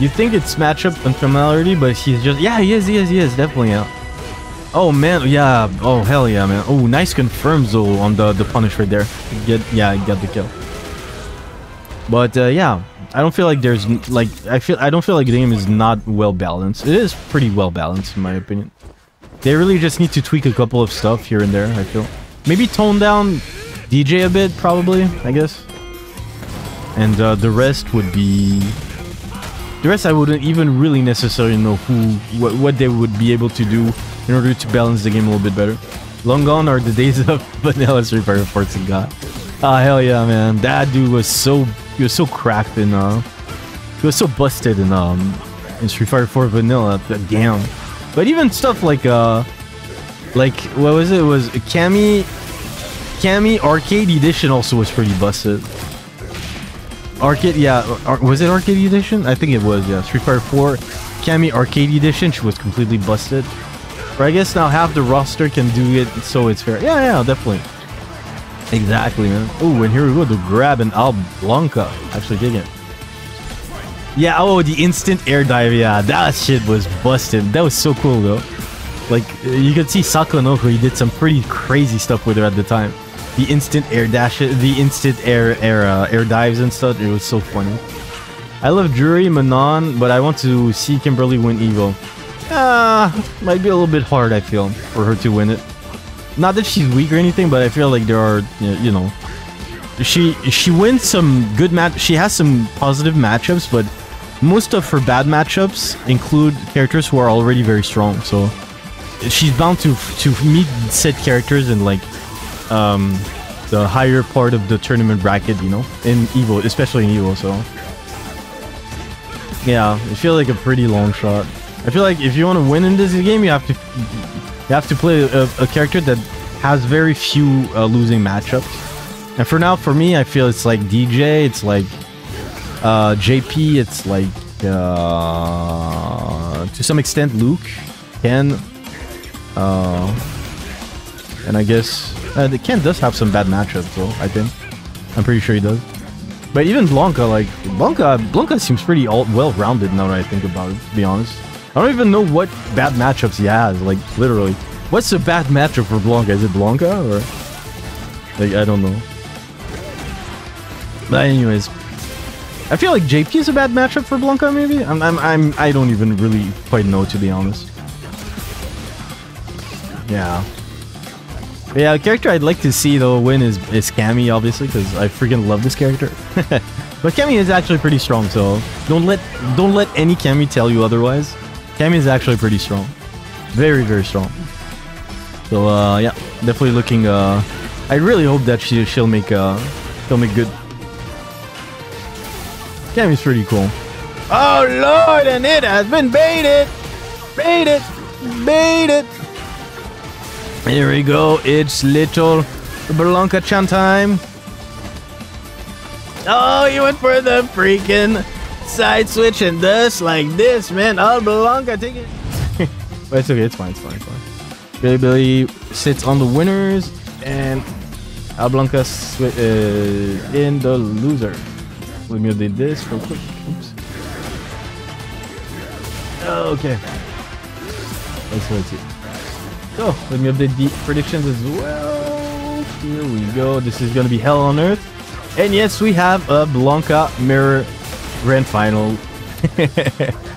You think it's matchup unfamiliarity, but he's just yeah he is he is he is definitely out. Yeah. Oh man, yeah, oh hell yeah man. Oh nice confirms though on the the punish right there. Get yeah I got the kill. But uh, yeah, I don't feel like there's like I feel I don't feel like the game is not well balanced. It is pretty well balanced in my opinion. They really just need to tweak a couple of stuff here and there, I feel. Maybe tone down D J a bit, probably, I guess. And uh, the rest would be... The rest I wouldn't even really necessarily know who, wh what they would be able to do in order to balance the game a little bit better. Long gone are the days of vanilla Street Fighter four, thank God. Ah, hell yeah, man. That dude was so... He was so cracked in... Uh, he was so busted in, um, in Street Fighter four vanilla. Damn. But even stuff like, uh, like, what was it? It was Cammy, Cammy Arcade Edition also was pretty busted. Arcade, yeah, ar was it Arcade Edition? I think it was, yeah. Street Fighter four, Cammy Arcade Edition, she was completely busted. But I guess now half the roster can do it, so it's fair. Yeah, yeah, definitely. Exactly, man. Oh, and here we go to grab an Alblanka. Actually, dig it. Yeah, oh, the instant air dive, yeah. That shit was busted. That was so cool, though. Like, you could see Sakonoko, he did some pretty crazy stuff with her at the time. The instant air dash, the instant air air, uh, air dives and stuff. It was so funny. I love Drury, Manon, but I want to see Kimberly win Evo. Ah, uh, might be a little bit hard, I feel, for her to win it. Not that she's weak or anything, but I feel like there are, you know... She she wins some good match. She has some positive matchups, but most of her bad matchups include characters who are already very strong. So she's bound to to meet said characters in, like... Um, the higher part of the tournament bracket, you know, in Evo, especially in Evo. So, yeah, I feel like a pretty long shot. I feel like if you want to win in this game, you have to you have to play a, a character that has very few uh, losing matchups. And for now, for me, I feel it's like D J, it's like uh, J P, it's like uh, to some extent Luke, Ken, uh, and I guess. Uh, the Ken does have some bad matchups, though, I think. I'm pretty sure he does. But even Blanka, like, Blanka, Blanka seems pretty all well-rounded now that I think about it, to be honest. I don't even know what bad matchups he has, like, literally. What's a bad matchup for Blanka? Is it Blanka, or...? Like, I don't know. But anyways... I feel like J P is a bad matchup for Blanka, maybe? I'm, I'm, I'm, I don't even really quite know, to be honest. Yeah. Yeah, a character I'd like to see, though, win is, is Cammy, obviously, because I freaking love this character. But Cammy is actually pretty strong, so don't let don't let any Cammy tell you otherwise. Cammy is actually pretty strong. Very, very strong. So, uh, yeah, definitely looking... Uh, I really hope that she, she'll make uh, she'll make good. Cammy's pretty cool. Oh, Lord, and it has been baited! Baited! Baited! Here we go, it's little Blanka-chan time. Oh, you went for the freaking side switch and dust like this, man. Oh, Blanka, take it. But it's okay, it's fine, it's fine, it's fine. Bilibili sits on the winners, and Alblanka uh, in the loser. Let me update this real quick. Oops. Okay. Let's wait it. So, let me update the predictions as well. Here we go. This is going to be hell on earth. And yes, we have a Blanka Mirror Grand Final.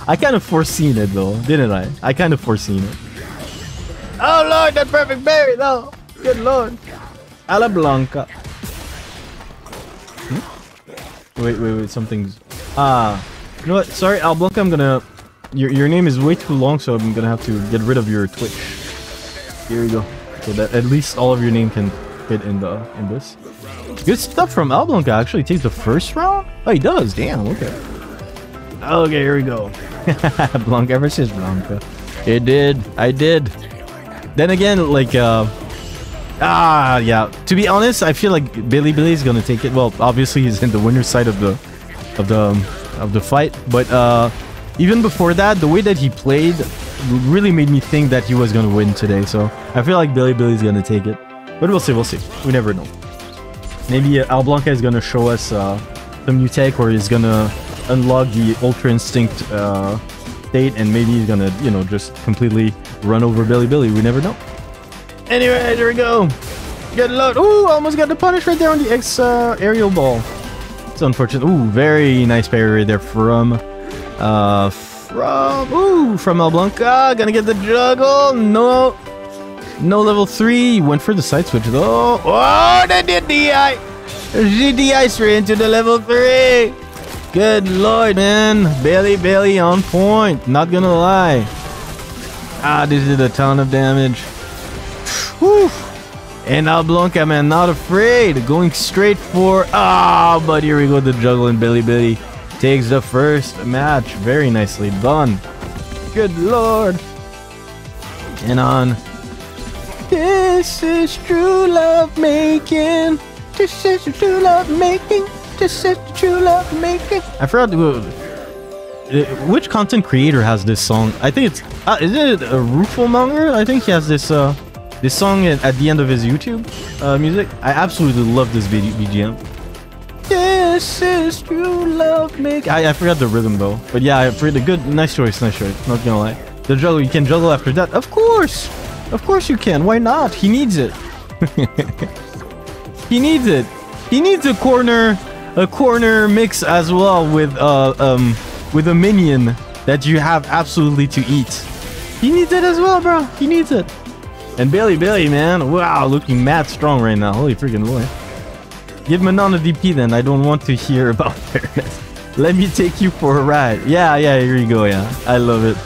I kind of foreseen it, though, didn't I? I kind of foreseen it. Oh, Lord, that perfect berry, though. Good Lord. A la Blanka. Hmm? Wait, wait, wait. Something's... Ah. You know what? Sorry, Alblanka, I'm going to... Your, your name is way too long, so I'm going to have to get rid of your Twitch. Here we go. So that at least all of your name can fit in the in this. Good stuff from Alblanka. Actually takes the first round. Oh, he does. Damn. Okay. Okay. Here we go. Blanka versus Blanka. It did. I did. Then again, like uh, ah, yeah. To be honest, I feel like Bilibili is gonna take it. Well, obviously he's in the winner's side of the of the of the fight. But uh, even before that, the way that he played really made me think that he was going to win today, so I feel like Bilibili is going to take it. But we'll see, we'll see. We never know. Maybe uh, Alblanka is going to show us uh, some new tech, or he's going to unlock the Ultra Instinct uh, state, and maybe he's going to, you know, just completely run over Bilibili. We never know. Anyway, here we go. Good load. Ooh, almost got the punish right there on the X uh, aerial ball. It's unfortunate. Ooh, very nice parry right there from... Uh, From, ooh, from Alblanka, gonna get the juggle. No, no level three. Went for the side switch though. Oh, they did D I. She D I straight into the level three. Good Lord, man. Bilibili on point. Not gonna lie. Ah, this did a ton of damage. Whew. And Alblanka, man, not afraid. Going straight for, ah, oh, but here we go. The juggle and Bilibili. Takes the first match. Very nicely done. Good Lord. And on. This is true love making. This is true love making. to set true love maker. I forgot which content creator has this song. I think it's uh, is it a Rooflemonger? I think he has this uh this song at the end of his YouTube uh, music. I absolutely love this B G M. This is true love maker. I, I forgot the rhythm though, but yeah, I forgot the good. Nice choice, nice choice. Not gonna lie. The juggle, you can juggle after that, of course. Of course you can. Why not? He needs it. He needs it. He needs a corner, a corner mix as well with uh um with a minion that you have absolutely to eat. He needs it as well, bro. He needs it. And Bailey, Bailey, man, wow, looking mad strong right now. Holy freaking boy! Give Manon a D P then. I don't want to hear about fairness. Let me take you for a ride. Yeah, yeah, here you go. Yeah, I love it.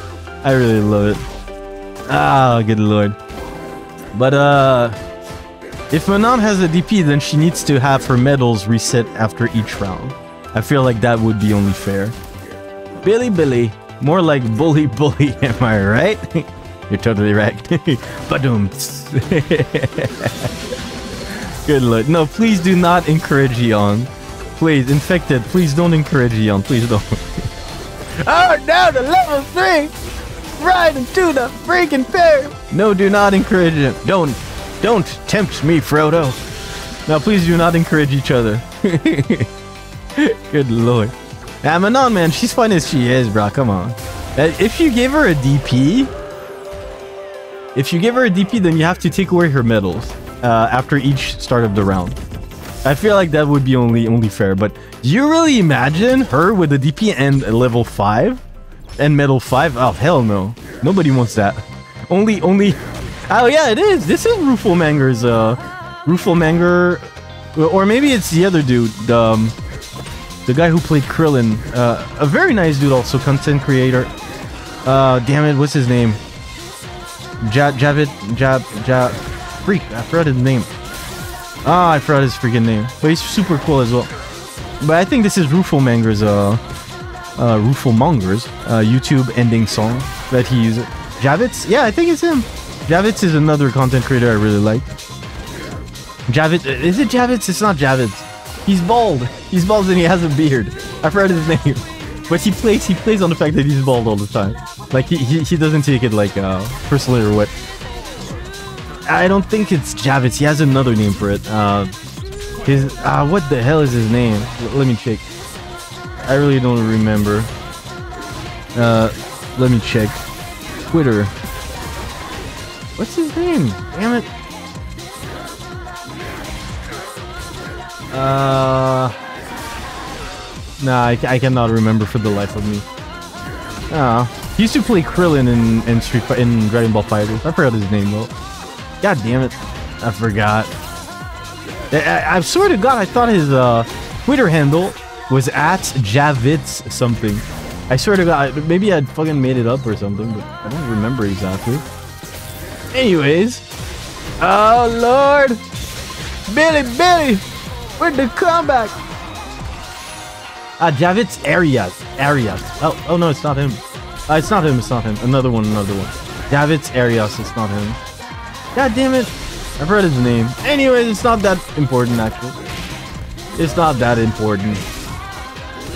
I really love it. Ah, good lord. But uh, if Manon has a D P, then she needs to have her medals reset after each round. I feel like that would be only fair. Billy Billy, more like bully bully. Am I right? You're totally right. Badum. Good lord. No, please do not encourage Eon. Please, infected. Please don't encourage Eon. Please don't. Oh, now to level three. Riding to the freaking fair. No, do not encourage him. Don't, don't tempt me, Frodo. Now, please do not encourage each other. Good lord. Ah, Manon, man, she's fun as she is, bro. Come on. If you give her a D P, if you give her a D P, then you have to take away her medals uh, after each start of the round. I feel like that would be only only fair, but do you really imagine her with a D P and a level five? And medal five? Oh, hell no. Nobody wants that. Only, only... Oh, yeah, it is! This is Rooflemonger's, uh... Rooflemonger... Or maybe it's the other dude, the... Um, the guy who played Krillin. Uh, a very nice dude also, content creator. Uh, damn it, what's his name? Jab, Javit, Jab, Jab... Freak, I forgot his name. Ah, I forgot his freaking name. But he's super cool as well. But I think this is Rooflemonger's, uh, uh, Rooflemonger's, uh, YouTube ending song that he uses. Javits? Yeah, I think it's him. Javits is another content creator I really like. Javits, is it Javits? It's not Javits. He's bald. He's bald and he has a beard. I forgot his name. But he plays, he plays on the fact that he's bald all the time. Like, he, he, he doesn't take it, like, uh, personally or what. I don't think it's Javits. He has another name for it. Uh, his uh, what the hell is his name? L let me check. I really don't remember. Uh, let me check. Twitter. What's his name? Damn it. Uh, nah, I, I cannot remember for the life of me. Ah, uh, he used to play Krillin in in Street Fi in Dragon Ball FighterZ. I forgot his name though. God damn it. I forgot. I, I, I swear to God, I thought his uh, Twitter handle was at Javits something. I swear to God, maybe I fucking made it up or something, but I don't remember exactly. Anyways. Oh, Lord. Billy, Billy. Where'd the comeback? Ah, Javits Arias. Arias. Oh, oh no, it's not him. Uh, it's not him. It's not him. Another one, another one. Javits Arias. It's not him. God damn it. I've heard his name. Anyways, it's not that important, actually. It's not that important.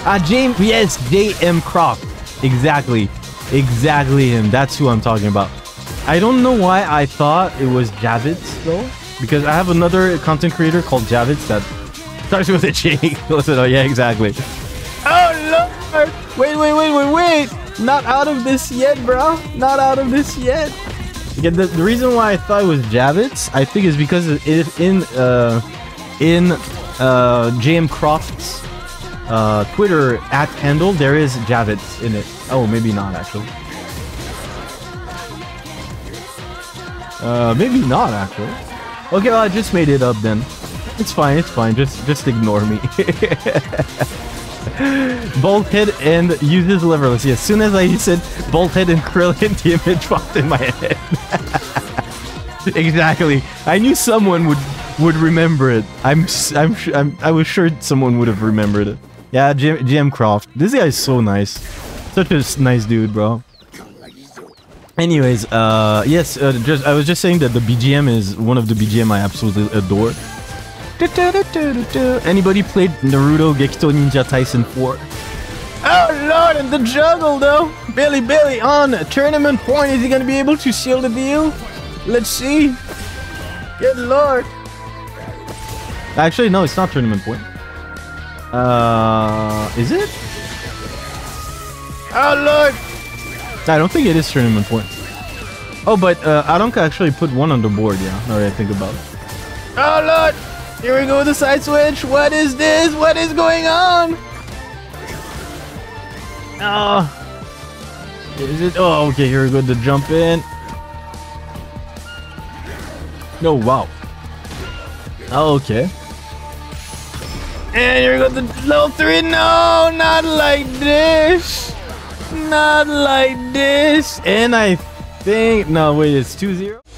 Ah, James. Yes, J M Croft. Exactly. Exactly him. That's who I'm talking about. I don't know why I thought it was Javits, though. Because I have another content creator called Javits that starts with a J. Listen, oh, yeah, exactly. Oh, Lord. Wait, wait, wait, wait, wait. Not out of this yet, bro. Not out of this yet. Again, the, the reason why I thought it was Javits, I think, is because if in uh, in uh, J M Croft's uh, Twitter at handle, there is Javits in it. Oh, maybe not, actually. Uh, maybe not, actually. Okay, well, I just made it up then. It's fine, it's fine. Just, just ignore me. Bolthead and uses leverless. Yeah, as soon as I said Bolthead and Krillin, the image popped in my head. Exactly. I knew someone would would remember it. I'm I'm, I'm I was sure someone would have remembered it. Yeah, J M Croft. This guy is so nice. Such a nice dude, bro. Anyways, uh, yes, uh, just I was just saying that the B G M is one of the B G M I absolutely adore. Anybody played Naruto Gekitou Ninja Tyson four? Oh lord, and the juggle though! Bilibili on tournament point. Is he gonna be able to seal the deal? Let's see. Good lord. Actually, no, it's not tournament point. Uh, is it? Oh lord! I don't think it is tournament point. Oh, but uh, Alblanka actually put one on the board. Yeah, now that I think about it. Oh lord! Here we go with the side switch. What is this? What is going on? Oh, is it? Oh, okay. Here we go. The jump in. No, oh, wow. Oh, okay. And here we go. The low three. No, not like this. Not like this. And I think no. Wait, it's two zero.